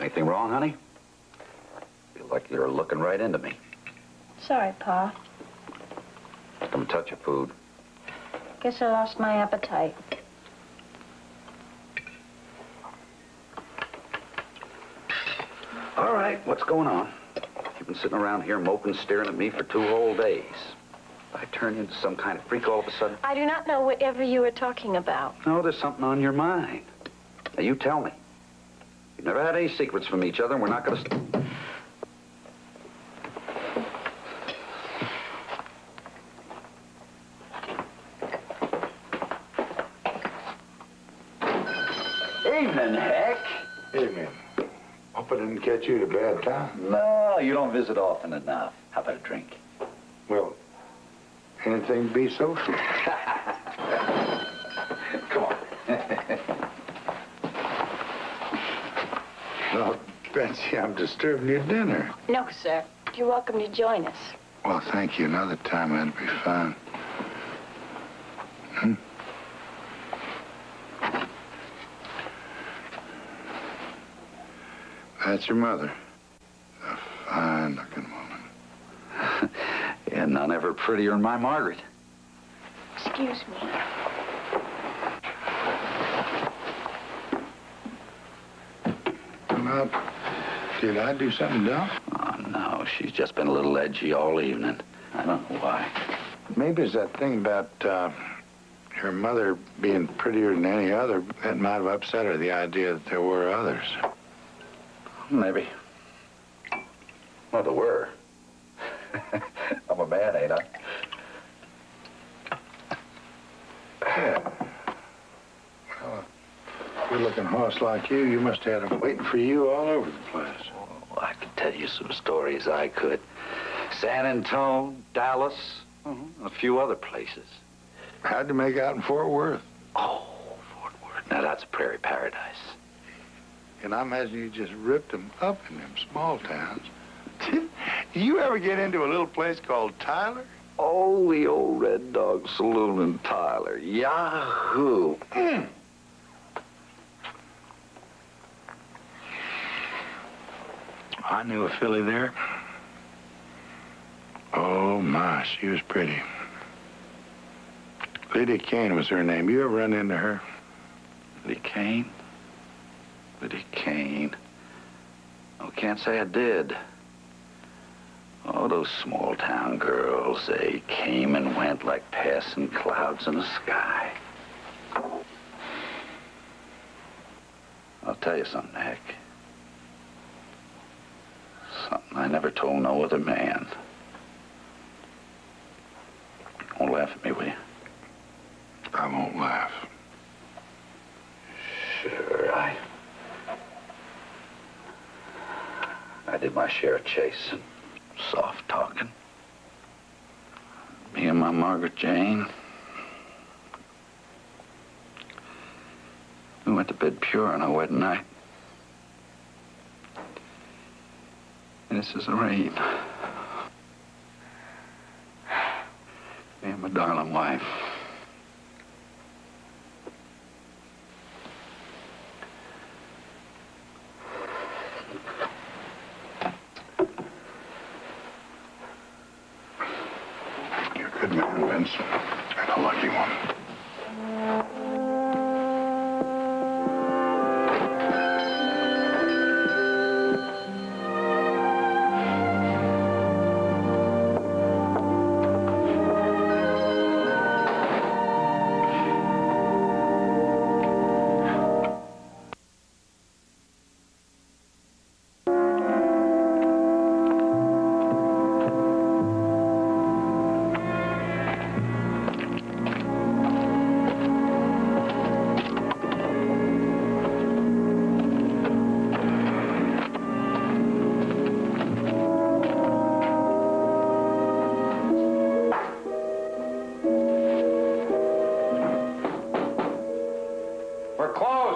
Anything wrong, honey? Feel like you're looking right into me. Sorry, Pa. Come touch your food. Guess I lost my appetite. All right, what's going on? You've been sitting around here moping, staring at me for two whole days. I turned into some kind of freak all of a sudden. I do not know whatever you were talking about. No, there's something on your mind. Now, you tell me. We've never had any secrets from each other, and we're not going to... Catch you at a bad time? No, you don't visit often enough. How about a drink? Well, anything be social. Come on. Well, Betsy, I'm disturbing your dinner. No, sir. You're welcome to join us. Well, thank you. Another time that'd be fine. Hmm? That's your mother. A fine-looking woman. Yeah, none ever prettier than my Margaret. Excuse me. Well, did I do something dumb? Oh, no, she's just been a little edgy all evening. I don't know why. Maybe it's that thing about uh, her mother being prettier than any other. That might have upset her, the idea that there were others. Maybe. Well, there were. I'm a man, ain't I? Yeah. Well, a good-looking horse like you, you must have had him waiting for you all over the place. Oh, I could tell you some stories, I could. San Antonio, Dallas, mm-hmm. a few other places. How'd you make out in Fort Worth? Oh, Fort Worth. Now, that's a prairie paradise. And I imagine you just ripped them up in them small towns. Did you ever get into a little place called Tyler? Oh, the old Red Dog Saloon in Tyler. Yahoo! Mm. I knew a filly there. Oh, my, she was pretty. Lydia Kane was her name. You ever run into her? Lydia Kane? Lydia Kane. Oh, can't say I did. Oh, those small-town girls, they came and went like passing clouds in the sky. I'll tell you something, Heck. Something I never told no other man. Won't laugh at me, will you? I won't laugh. Sure, I... I did my share of chasing, soft talking. Me and my Margaret Jane. We went to bed pure on our wedding night. And this is the rain. Me and my darling wife. Good man, Vince, and a lucky one.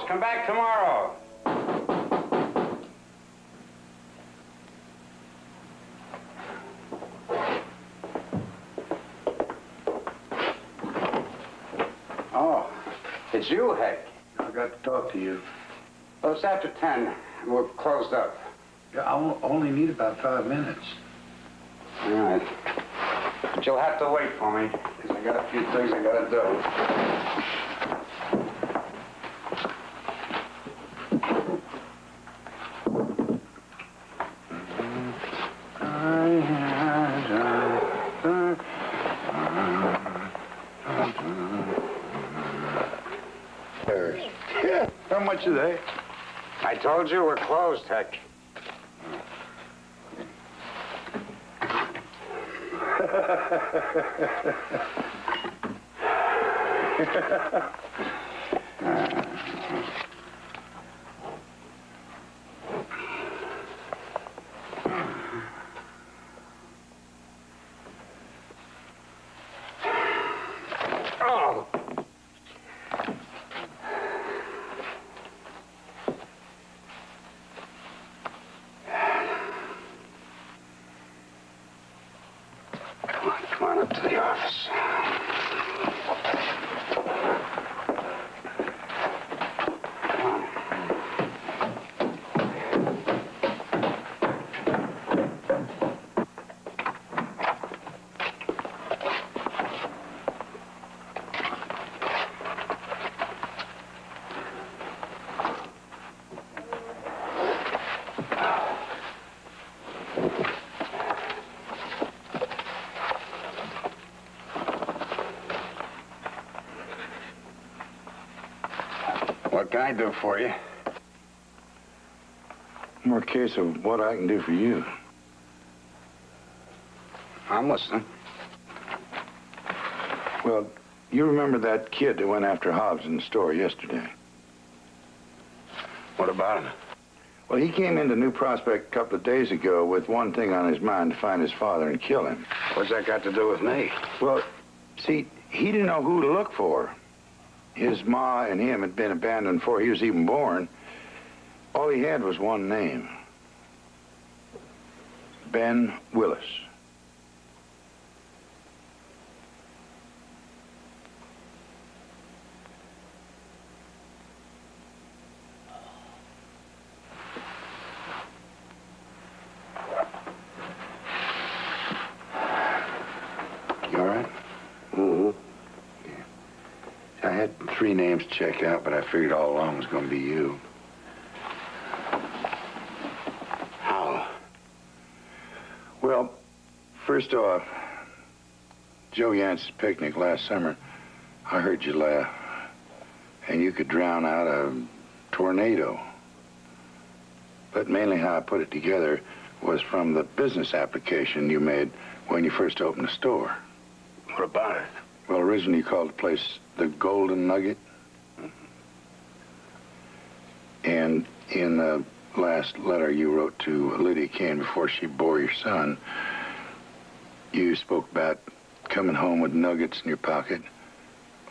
Come back tomorrow. Oh, it's you, Hec. I got to talk to you. Well, it's after ten, and we're closed up. Yeah, I only need about five minutes. All right. But you'll have to wait for me, because I got a few things I got to do. Today. I told you we're closed, Hec. What can I do for you? More case of what I can do for you. I'm listening. Well, you remember that kid that went after Hobbs in the store yesterday? What about him? Well, he came into New Prospect a couple of days ago with one thing on his mind, to find his father and kill him. What's that got to do with me? Well, see, he didn't know who to look for. His ma and him had been abandoned before he was even born. All he had was one name. Ben Willis. Three names to check out, but I figured all along it was going to be you. How? Well, first off, Joe Yance's picnic last summer, I heard you laugh, and you could drown out a tornado. But mainly how I put it together was from the business application you made when you first opened the store. What about it? Well, originally you called the place the Golden Nugget. And in the last letter you wrote to Lydia Kane before she bore your son, you spoke about coming home with nuggets in your pocket,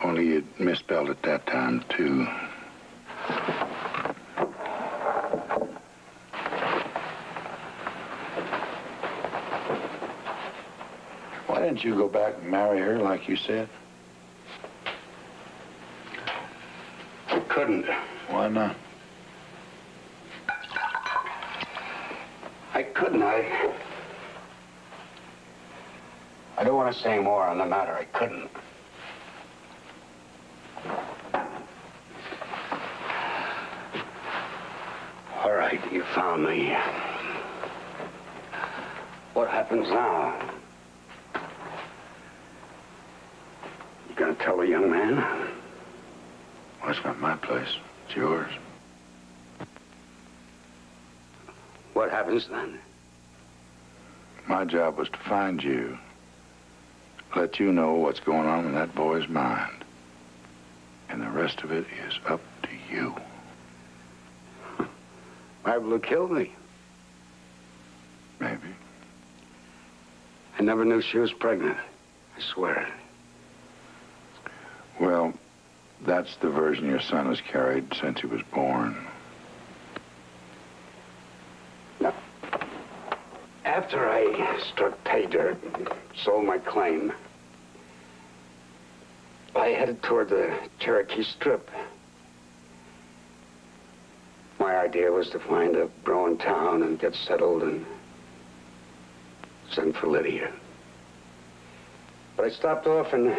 only you misspelled it that time, too. Why didn't you go back and marry her like you said? I couldn't. Why not? I couldn't. I... I don't want to say more on the matter. I couldn't. All right, you found me. What happens now? You gonna tell the young man? Well, it's not my place. It's yours. What happens then? My job was to find you. Let you know what's going on in that boy's mind. And the rest of it is up to you. Why will it kill me? Maybe. I never knew she was pregnant. I swear it. Well, that's the version your son has carried since he was born. No. After I struck pay dirt and sold my claim, I headed toward the Cherokee Strip. My idea was to find a bro in town and get settled and send for Lydia. But I stopped off in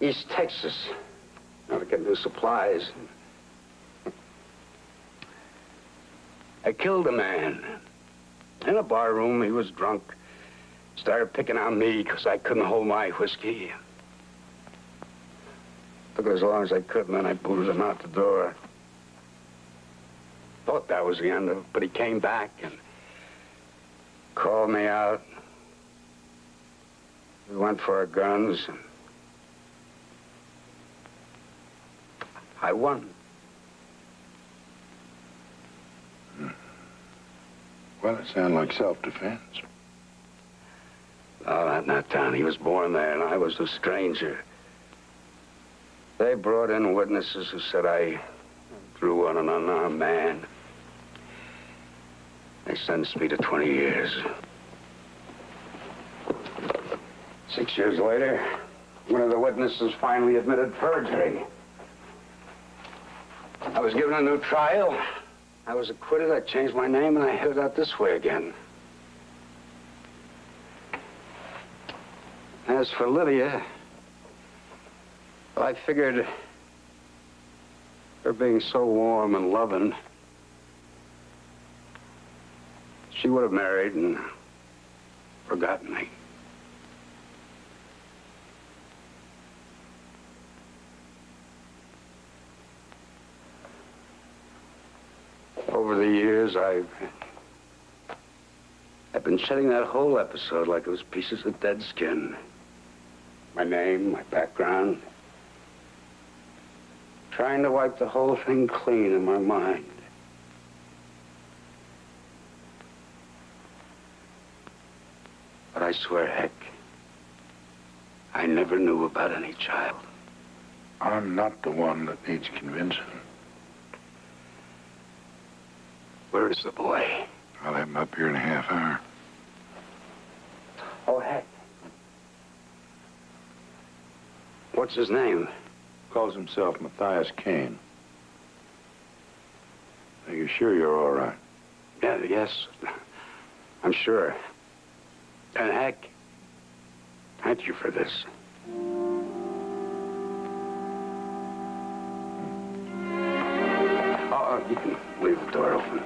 East Texas, you know, to get new supplies. I killed a man. In a bar room, he was drunk. Started picking on me because I couldn't hold my whiskey. Took it as long as I could, and then I booted him out the door. Thought that was the end of it, but he came back and called me out. We went for our guns, and I won. Well, it sounded like self-defense. No, not in that town. He was born there, and I was a stranger. They brought in witnesses who said I drew on an unarmed man. They sentenced me to twenty years. Six years later, one of the witnesses finally admitted perjury. I was given a new trial. I was acquitted, I changed my name, and I headed out this way again. As for Lydia, well, I figured her being so warm and loving, she would have married and forgotten me. Over the years, I've... I've been shedding that whole episode like it was pieces of dead skin. My name, my background. Trying to wipe the whole thing clean in my mind. But I swear, heck, I never knew about any child. I'm not the one that needs convincing. Where is the boy? I'll have him up here in a half hour. Oh, heck. What's his name? Calls himself Matthias Kane. Are you sure you're all right? Yeah, yes. I'm sure. And heck, thank you for this. Oh, you can leave the door open.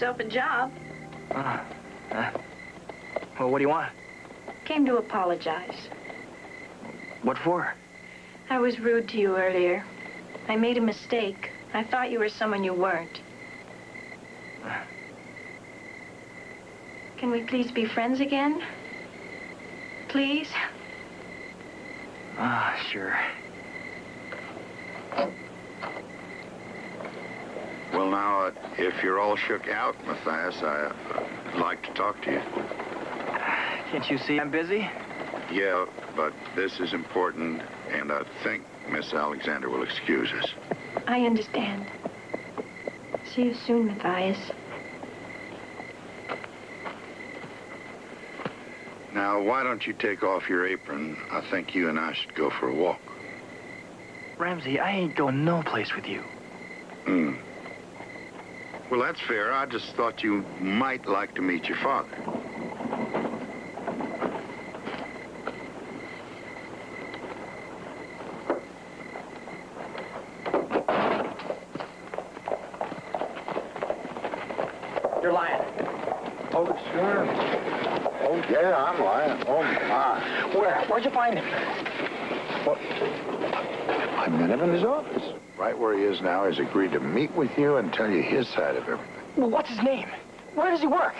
Open job. Uh, uh, well, what do you want? Came to apologize. What for? I was rude to you earlier. I made a mistake. I thought you were someone you weren't. Uh. Can we please be friends again? Please? Ah, uh, sure. Well, now, uh, if you're all shook out, Matthias, I, uh, I'd like to talk to you. Can't you see I'm busy? Yeah, but this is important, and I think Miss Alexander will excuse us. I understand. See you soon, Matthias. Now, why don't you take off your apron? I think you and I should go for a walk. Ramsey, I ain't going no place with you. Hmm. Well, that's fair. I just thought you might like to meet your father. You're lying. Oh, sure. Oh, yeah, I'm lying. Oh, my. Where? Where'd you find him? What? I met him in his office. Right where he is now, he's agreed to meet with you and tell you his side of everything. Well, what's his name? Where does he work?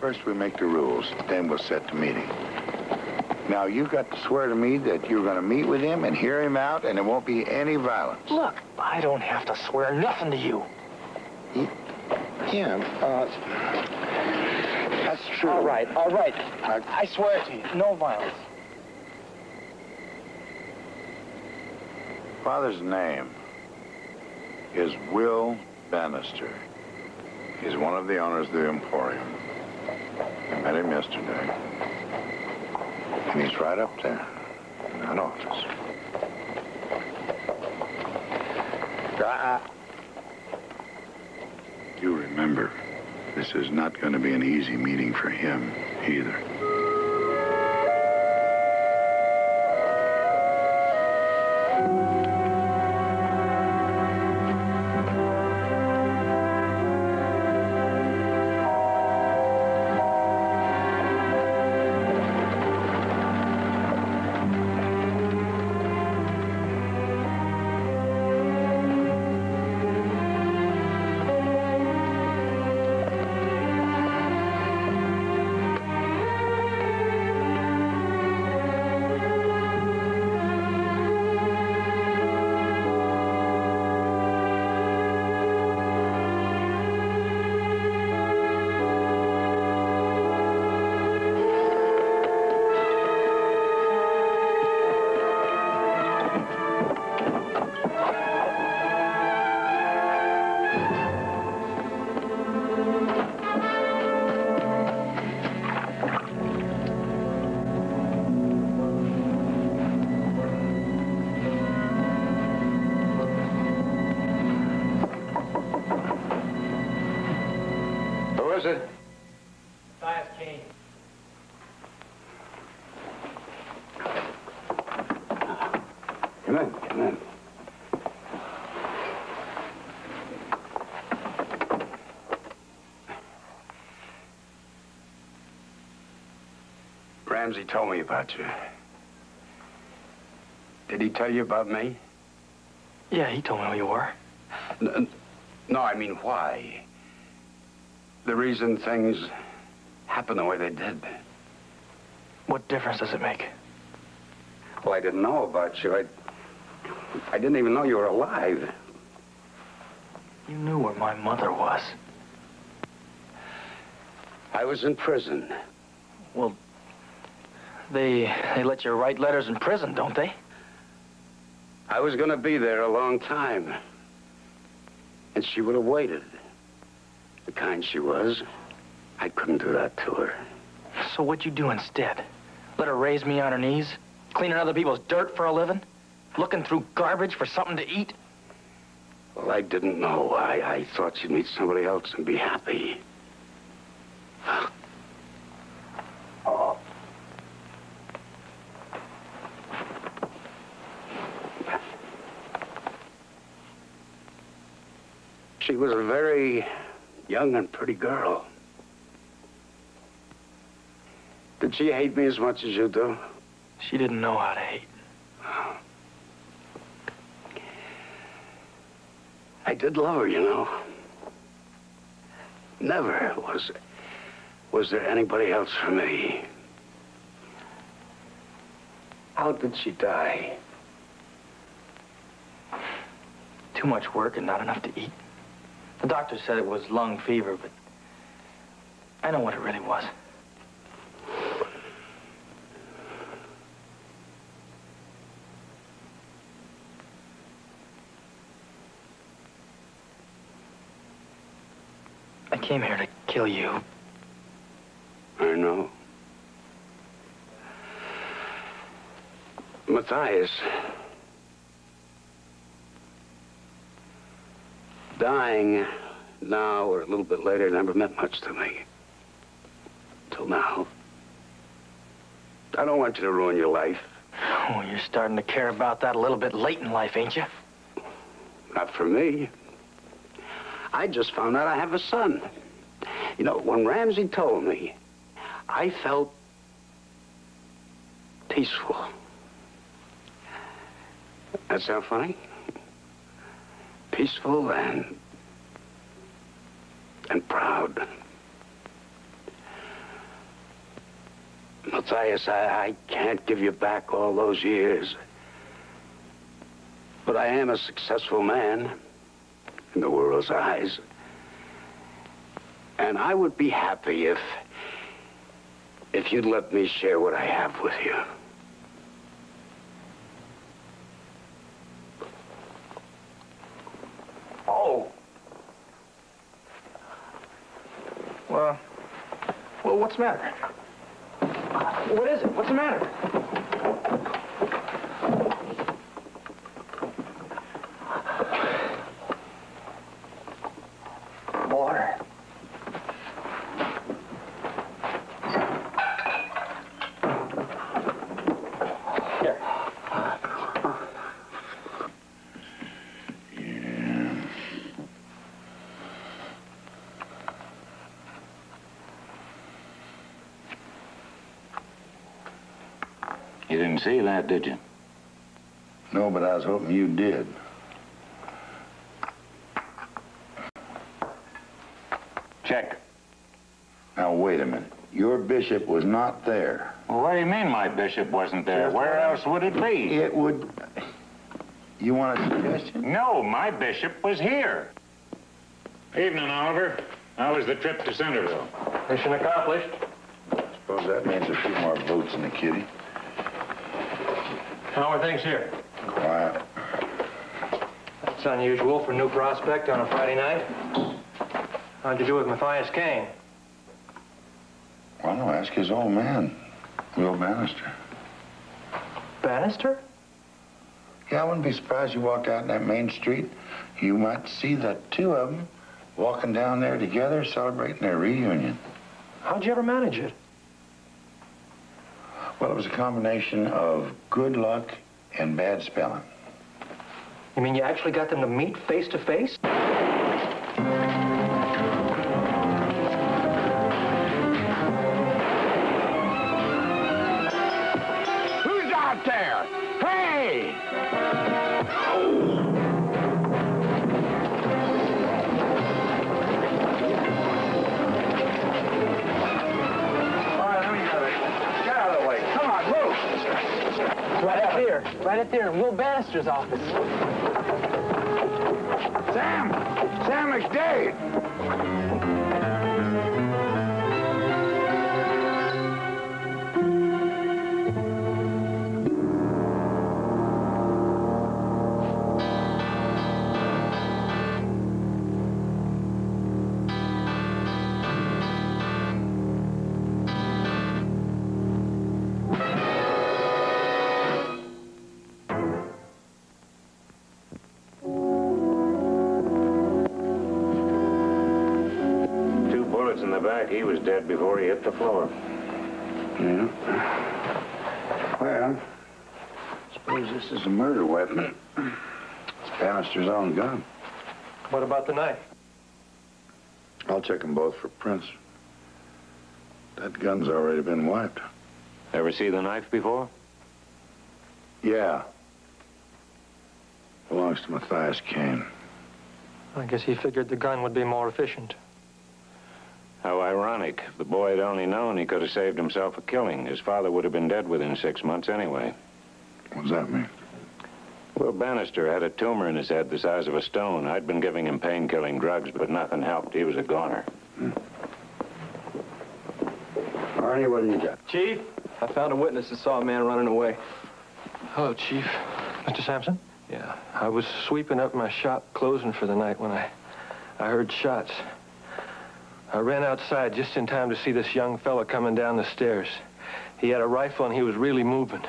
First, we make the rules. Then we'll set the meeting. Now, you've got to swear to me that you're going to meet with him and hear him out, and there won't be any violence. Look, I don't have to swear nothing to you. He Yeah, uh, that's true. All right, all right. I, I swear to you, no violence. Father's name is Will Bannister. He's one of the owners of the Emporium. I met him yesterday. And he's right up there in that office. Ah. You remember, this is not going to be an easy meeting for him, either. Matthias Kane. Come in, come in. Ramsey told me about you. Did he tell you about me? Yeah, he told me who you were. No, no, I mean why. The reason things happened the way they did. What difference does it make? Well, I didn't know about you. I, I didn't even know you were alive. You knew where my mother was. I was in prison. Well, they, they let you write letters in prison, don't they? I was going to be there a long time. And she would have waited. The kind she was, I couldn't do that to her. So what'd you do instead? Let her raise me on her knees? Cleaning other people's dirt for a living? Looking through garbage for something to eat? Well, I didn't know. I, I thought she'd meet somebody else and be happy. Oh. She was a very young and pretty girl. Did she hate me as much as you do? She didn't know how to hate. Oh. I did love her, you know. Never was, was there anybody else for me. How did she die? Too much work and not enough to eat. The doctor said it was lung fever, but I know what it really was. I came here to kill you. I know. Matthias. Dying now or a little bit later never meant much to me. Till now. I don't want you to ruin your life. Oh, you're starting to care about that a little bit late in life, ain't you? Not for me. I just found out I have a son. You know, when Ramsey told me, I felt peaceful. That sound funny? Peaceful and, and proud. Matthias, I, I can't give you back all those years. But I am a successful man in the world's eyes. And I would be happy if, if you'd let me share what I have with you. Oh. Well, well, what's the matter? What is it? What's the matter? Water. Here. Yeah. You didn't see that, did you? No, but I was hoping you did. Check. Now, wait a minute. Your bishop was not there. Well, what do you mean my bishop wasn't there? Where else would it be? It would... You want a suggestion? No, my bishop was here. Evening, Oliver. How was the trip to Centerville? Mission accomplished. Suppose that means a few more votes in the kitty. How are things here? Quiet. That's unusual for New Prospect on a Friday night. How'd you do with Matthias Kane? Why don't I ask his old man, Will Bannister? Bannister? Yeah, I wouldn't be surprised you walked out in that main street. You might see the two of them walking down there together, celebrating their reunion. How'd you ever manage it? Well, it was a combination of good luck and bad spelling. You mean you actually got them to meet face to face? Right up there in Will Bannister's office. Sam! Sam McDade! He was dead before he hit the floor. Yeah. Well, I suppose this is a murder weapon. It's Bannister's own gun. What about the knife? I'll check them both for prints. That gun's already been wiped. Ever see the knife before? Yeah. Belongs to Matthias Kane. I guess he figured the gun would be more efficient. How ironic. If the boy had only known, he could have saved himself a killing. His father would have been dead within six months anyway. What does that mean? Will Bannister had a tumor in his head the size of a stone. I'd been giving him pain-killing drugs, but nothing helped. He was a goner. Hmm. Arnie, what do you got? Chief, I found a witness that saw a man running away. Hello, Chief. Mister Sampson? Yeah. I was sweeping up my shop, closing for the night, when I, I heard shots. I ran outside just in time to see this young fella coming down the stairs. He had a rifle and he was really moving.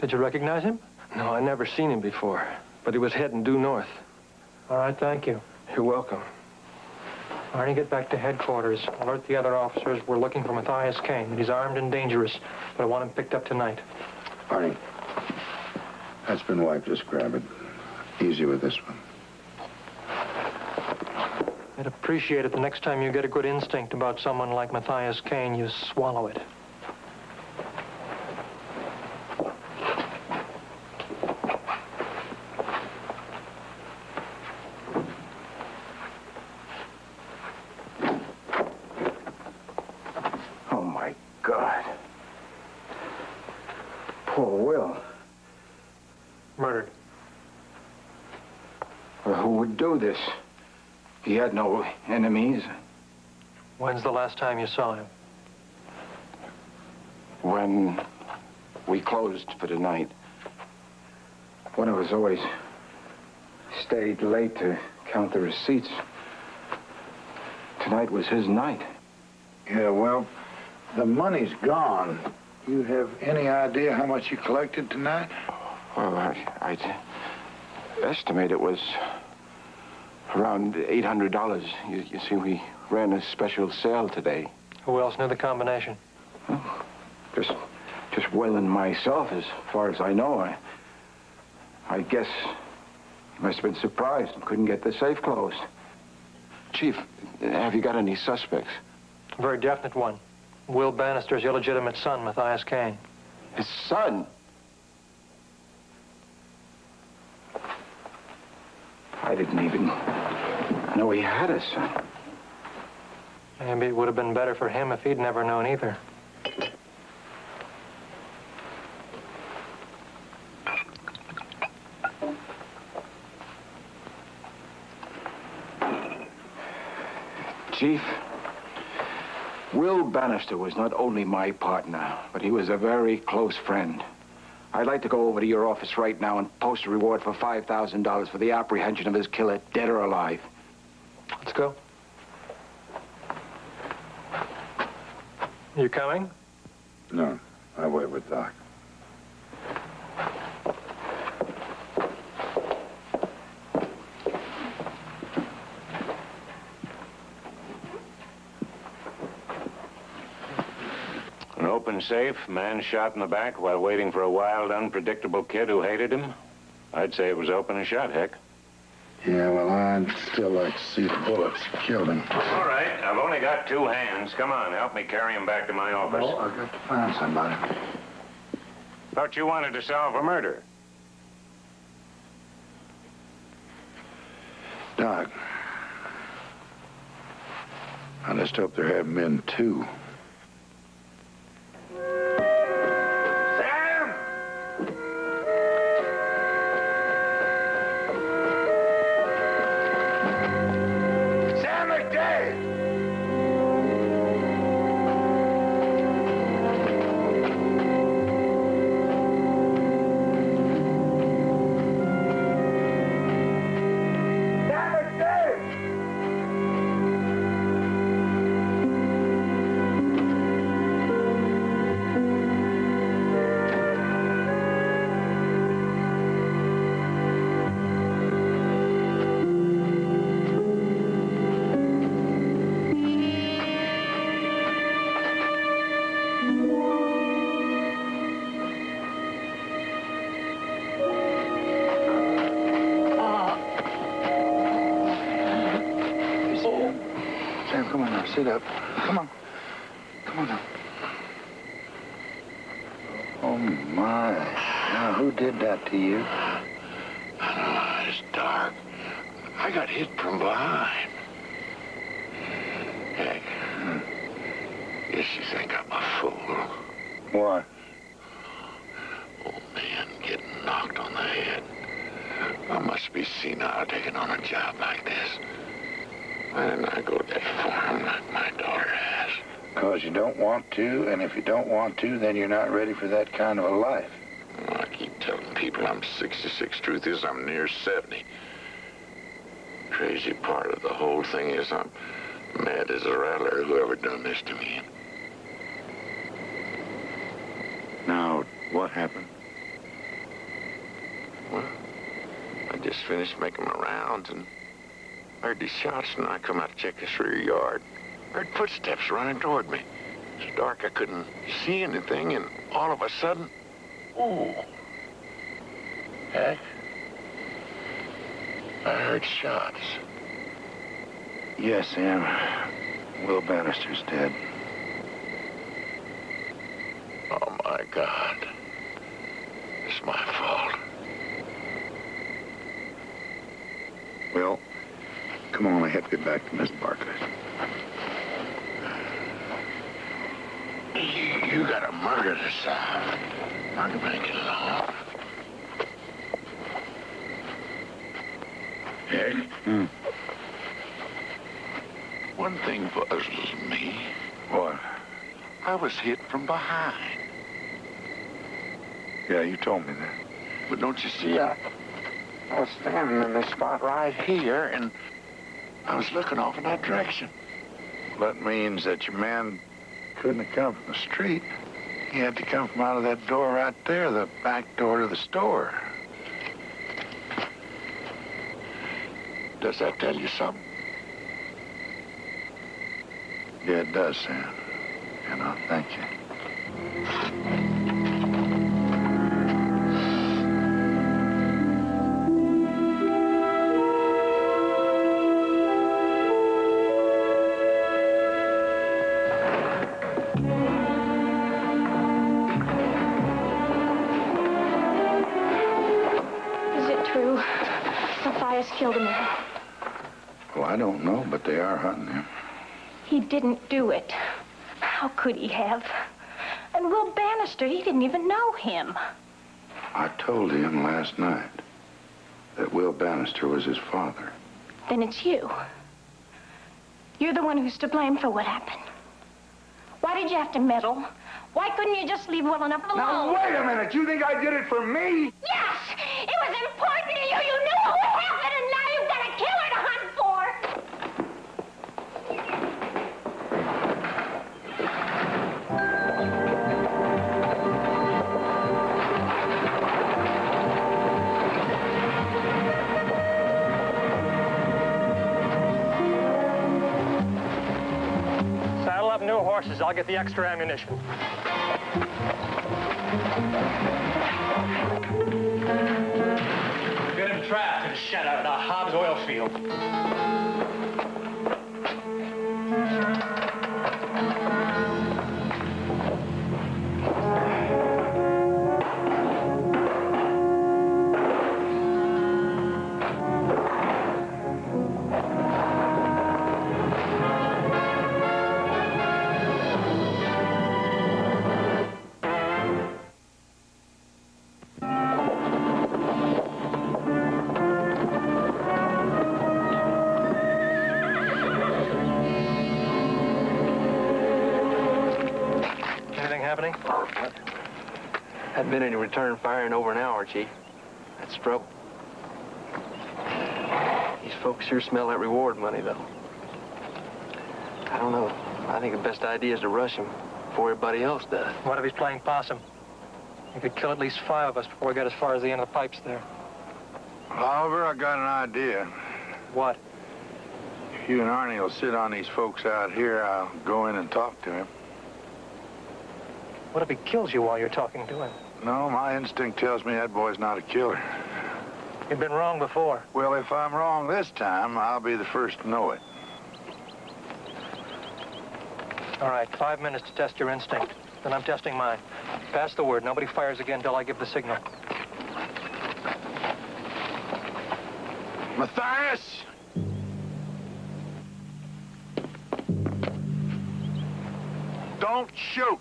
Did you recognize him? No, I never seen him before, but he was heading due north. All right, thank you. You're welcome. Arnie, get back to headquarters. Alert the other officers. We're looking for Matthias Kane. He's armed and dangerous, but I want him picked up tonight. Arnie, that's been wiped. Just grab it. Easy with this one. I'd appreciate it the next time you get a good instinct about someone like Matthias Kane, you swallow it. This. He had no enemies. When's the last time you saw him? When we closed for tonight. One of us always stayed late to count the receipts. Tonight was his night. Yeah, well, the money's gone. You have any idea how much you collected tonight? Well, I, I estimate it was around eight hundred dollars. You, you see, we ran a special sale today. Who else knew the combination? Oh, just, just Will and myself, as far as I know. I, I guess he must have been surprised and couldn't get the safe closed. Chief, have you got any suspects? A very definite one. Will Bannister's illegitimate son, Matthias Kane. His son? I didn't even know he had a son. Maybe it would have been better for him if he'd never known either. Chief, Will Bannister was not only my partner, but he was a very close friend. I'd like to go over to your office right now and post a reward for five thousand dollars for the apprehension of his killer, dead or alive. Let's go. You coming? No, I wait with Doc. Safe, man shot in the back while waiting for a wild, unpredictable kid who hated him. I'd say it was open and shut, Hec. Yeah, well, I'd still like to see the bullets killed him. All right, I've only got two hands. Come on, help me carry him back to my office. Oh, I've got to find somebody. Thought you wanted to solve a murder. Doc, I just hope there haven't been two. Sit up. Come on. Come on now. Oh, my. Now, who did that to you? I don't know. It's dark. I got hit from behind. Heck. Hmm. Yes, you think I'm a fool. Why? Old man getting knocked on the head. I must be senile taking on a job like this. Why didn't I go that far, like my daughter has? Because you don't want to, and if you don't want to, then you're not ready for that kind of a life. Well, I keep telling people I'm sixty-six. Truth is, I'm near seventy. Crazy part of the whole thing is I'm Mad as a rattler, whoever done this to me. Now, what happened? Well, I just finished making my rounds and heard these shots, and I come out to check this rear yard. Heard footsteps running toward me. It's dark, I couldn't see anything, and all of a sudden, ooh. Heck, I heard shots. Yes, Sam. Will Bannister's dead. Oh, my God. It's my fault. Will, come on, I have to get back to Miss Barclays. You, you got a murder to solve. Not gonna make it alone. Heck? Mm. One thing puzzles me. What? I was hit from behind. Yeah, you told me that. But don't you see, I, I was standing in this spot right here, and I was looking off in that direction. Well, that means that your man couldn't have come from the street. He had to come from out of that door right there, the back door to the store. Does that tell you something? Yeah, it does, Sam. You know, thank you. Is it true? Matthias killed him? Well, I don't know, but they are hunting him. He didn't do it. How could he have? And Will Bannister, he didn't even know him. I told him last night that Will Bannister was his father. Then it's you. You're the one who's to blame for what happened. Why did you have to meddle? Why couldn't you just leave well enough alone? Now, wait a minute. You think I did it for me? Yes! It was important to you. You knew what happened, and now you've got a killer to hunt for. New horses. I'll get the extra ammunition. Get him trapped in a shadow at a Hobbs oil field. Been any return fire in over an hour, Chief. That's trouble. These folks sure smell that reward money, though. I don't know. I think the best idea is to rush him before everybody else does. What if he's playing possum? He could kill at least five of us before we got as far as the end of the pipes there. Well, Oliver, I got an idea. What? If you and Arnie will sit on these folks out here, I'll go in and talk to him. What if he kills you while you're talking to him? No, my instinct tells me that boy's not a killer. You've been wrong before. Well, if I'm wrong this time, I'll be the first to know it. All right, five minutes to test your instinct. Then I'm testing mine. Pass the word. Nobody fires again until I give the signal. Matthias! Don't shoot!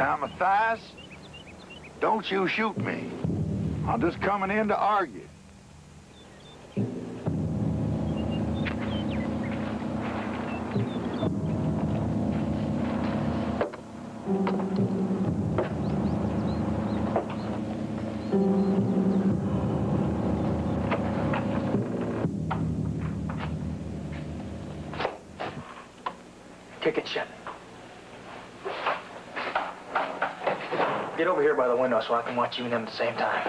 Now, Matthias, don't you shoot me. I'm just coming in to argue. By the window so I can watch you and them at the same time.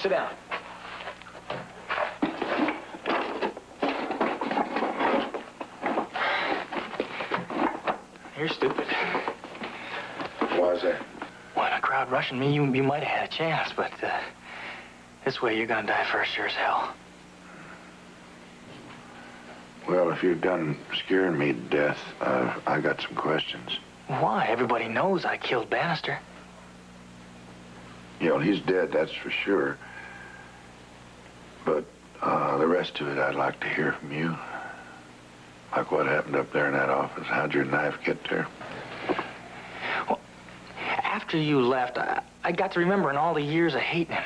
Sit down. You're stupid. Why is that? Well, in a crowd rushing me, you, you might have had a chance, but uh, this way you're gonna die first, sure as hell. Well, if you're done scaring me to death, uh, I got some questions. Why? Everybody knows I killed Bannister. Yeah, well, he's dead, that's for sure. But uh, the rest of it, I'd like to hear from you. Like what happened up there in that office. How'd your knife get there? Well, after you left, I, I got to remembering all the years of hating him.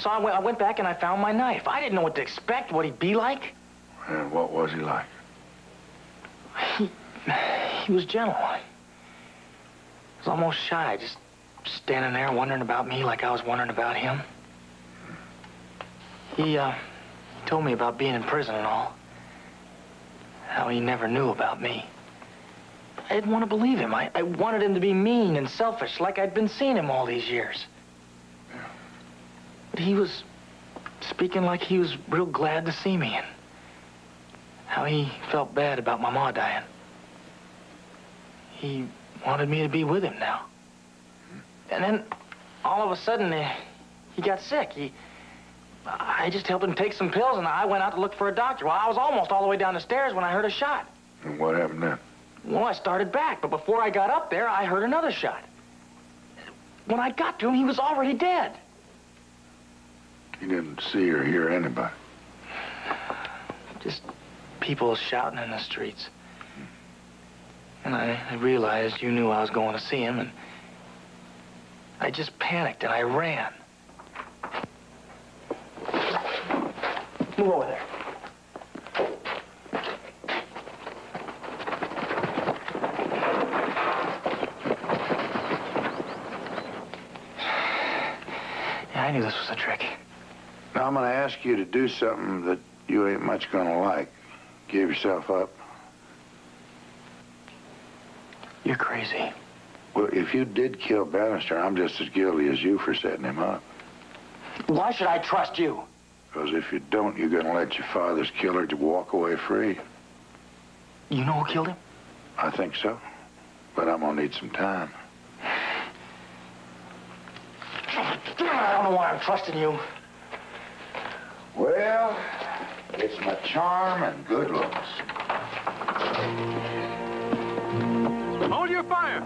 So I, w I went back and I found my knife. I didn't know what to expect, what he'd be like. And what was he like? He, he was gentle. I was almost shy, just standing there wondering about me like I was wondering about him. He, uh, he told me about being in prison and all. How he never knew about me. I didn't want to believe him. I, I wanted him to be mean and selfish like I'd been seeing him all these years. But he was speaking like he was real glad to see me and how he felt bad about my ma dying. He wanted me to be with him now. And then, all of a sudden, uh, he got sick. He, I just helped him take some pills, and I went out to look for a doctor. Well, I was almost all the way down the stairs when I heard a shot. And what happened then? Well, I started back, but before I got up there, I heard another shot. When I got to him, he was already dead. You didn't see or hear anybody? Just people shouting in the streets. And I, I realized you knew I was going to see him, and I just panicked and I ran. Move over there. Yeah, I knew this was a trick. Now I'm going to ask you to do something that you ain't much going to like. Give yourself up. You're crazy. Well, if you did kill Bannister, I'm just as guilty as you for setting him up. Why should I trust you? Because if you don't, you're going to let your father's killer to walk away free. You know who killed him? I think so. But I'm going to need some time. I don't know why I'm trusting you. Well, it's my charm and good looks. Hold your fire!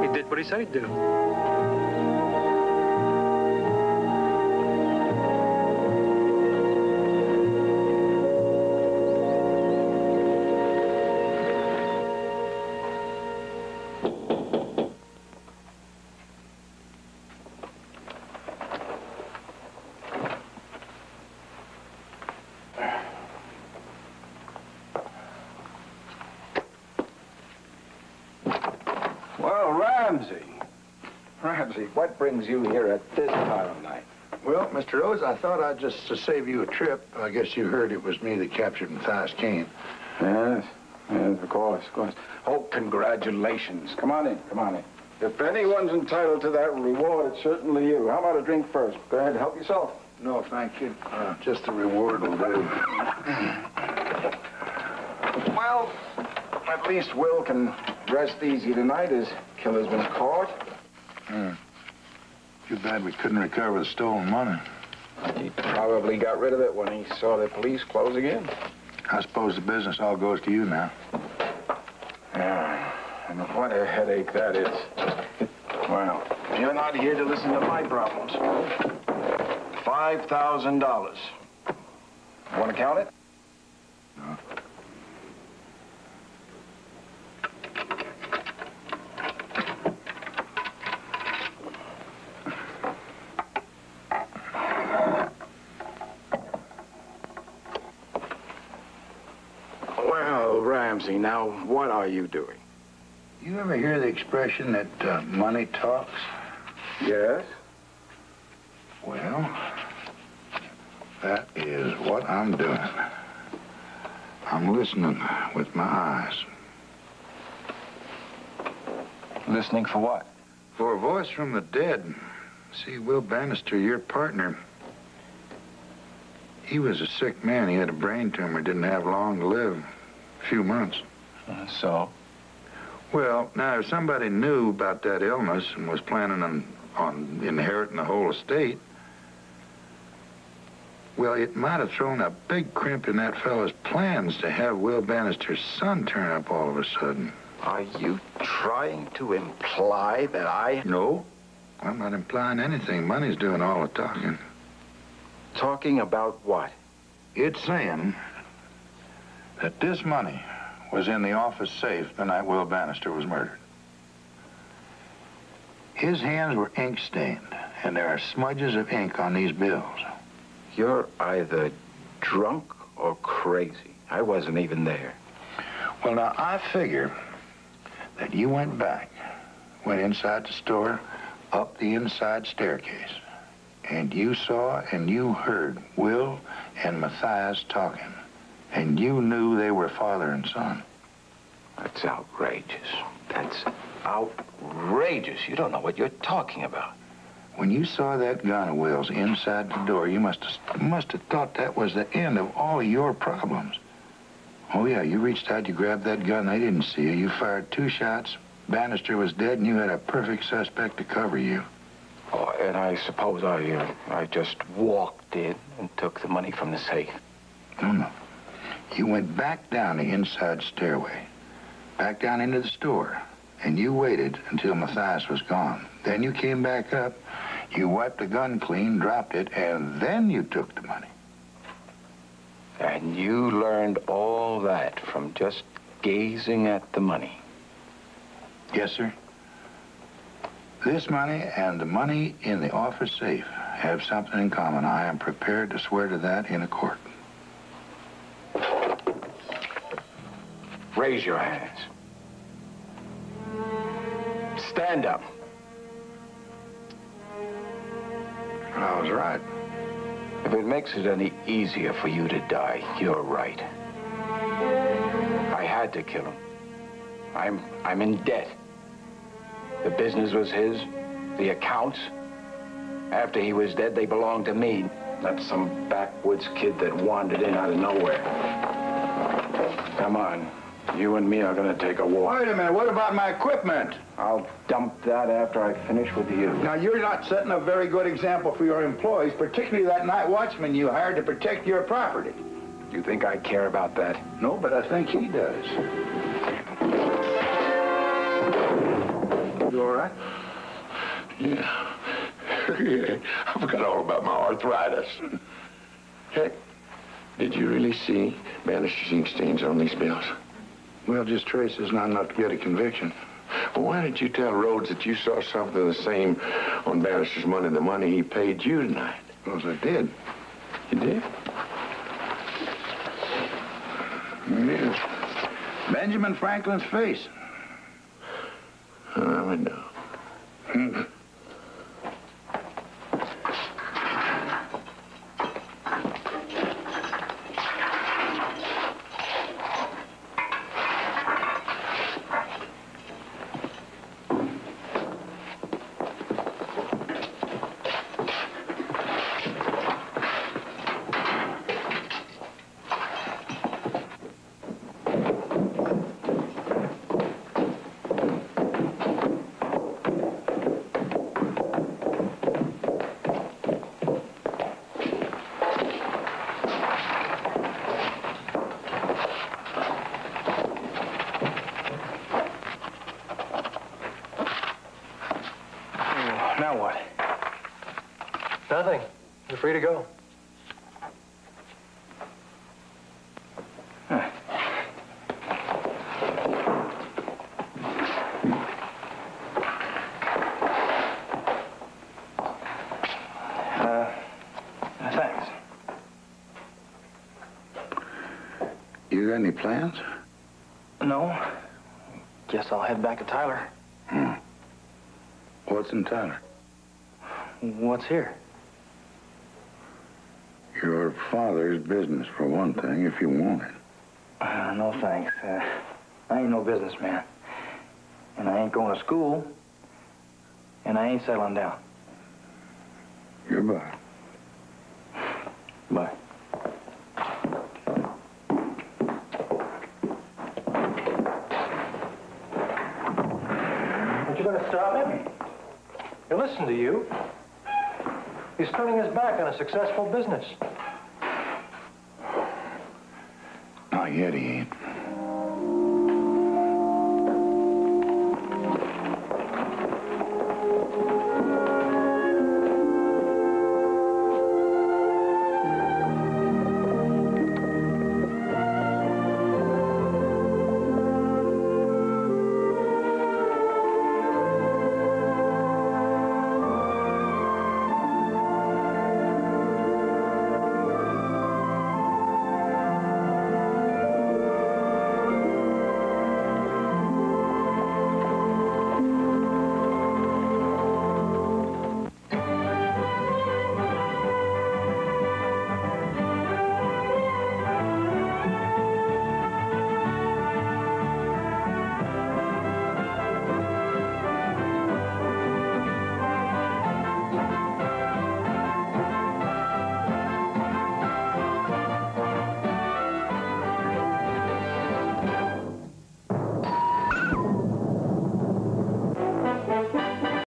He did what he said he'd do. What brings you here at this time of night? Well, Mister Rhodes, I thought I'd just to save you a trip. I guess you heard it was me that captured Matthias Kane. Yes, yes, of course, of course. Oh, congratulations. Come on in, come on in. If anyone's entitled to that reward, it's certainly you. How about a drink first? Go ahead, help yourself. No, thank you. Uh, just the reward will do. Well, at least Will can rest easy tonight. His killer's been caught. Hmm. Too bad we couldn't recover the stolen money. He probably got rid of it when he saw the police closing in. I suppose the business all goes to you now. Yeah, and what a headache that is. Well, you're not here to listen to my problems. five thousand dollars. Want to count it? No. Well, Ramsey, now what are you doing? You ever hear the expression that uh, money talks? Yes. Well, that is what I'm doing. I'm listening with my eyes. Listening for what? For a voice from the dead. See, Will Bannister, your partner, he was a sick man. He had a brain tumor, didn't have long to live, a few months. Uh, so? Well, now, if somebody knew about that illness and was planning on, on inheriting the whole estate, well, it might have thrown a big crimp in that fellow's plans to have Will Bannister's son turn up all of a sudden. Are you trying to imply that I... No, I'm not implying anything. Money's doing all the talking. Talking about what? It's saying that this money was in the office safe the night Will Bannister was murdered. His hands were ink-stained, and there are smudges of ink on these bills. You're either drunk or crazy. I wasn't even there. Well, now, I figure that you went back, went inside the store, up the inside staircase, and you saw and you heard Will and Matthias talking, and you knew they were father and son. That's outrageous. That's outrageous. You don't know what you're talking about. When you saw that gun of Will's inside the door, you must have, must have thought that was the end of all your problems. Oh, yeah, you reached out, you grabbed that gun, they didn't see you. You fired two shots, Bannister was dead, and you had a perfect suspect to cover you. Oh, and I suppose I, uh, I just walked in and took the money from the safe. No, no. You went back down the inside stairway, back down into the store, and you waited until Matthias was gone. Then you came back up, you wiped the gun clean, dropped it, and then you took the money. And you learned all that from just gazing at the money? Yes, sir. This money and the money in the office safe have something in common. I am prepared to swear to that in a court. Raise your hands. Stand up. I was right. If it makes it any easier for you to die, you're right. I had to kill him. I'm, I'm in debt. The business was his, the accounts. After he was dead, they belonged to me, not some backwoods kid that wandered in out of nowhere. Come on. You and me are going to take a walk. Wait a minute. What about my equipment? I'll dump that after I finish with you. Now, you're not setting a very good example for your employees, particularly that night watchman you hired to protect your property. You think I care about that? No, but I think he does. You all right? Yeah. Yeah. I forgot all about my arthritis. Hey, did you really see Bannister's ink stains on these bills? Well, just traces, not enough to get a conviction. Well, why didn't you tell Rhodes that you saw something the same on Bannister's money, the money he paid you tonight? Well, I did. You did? Yeah. Benjamin Franklin's face. Oh, I know. Hmm. Free to go. got any plans? No. Guess I'll head back to Tyler. Hmm. What's in Tyler? What's here? Your father's business, for one thing, if you want it. Uh, no thanks. Uh, I ain't no businessman. And I ain't going to school. And I ain't settling down. Goodbye. Bye. Aren't you going to stop him? He'll listen to you. He's turning his back on a successful business. Not yet, he ain't.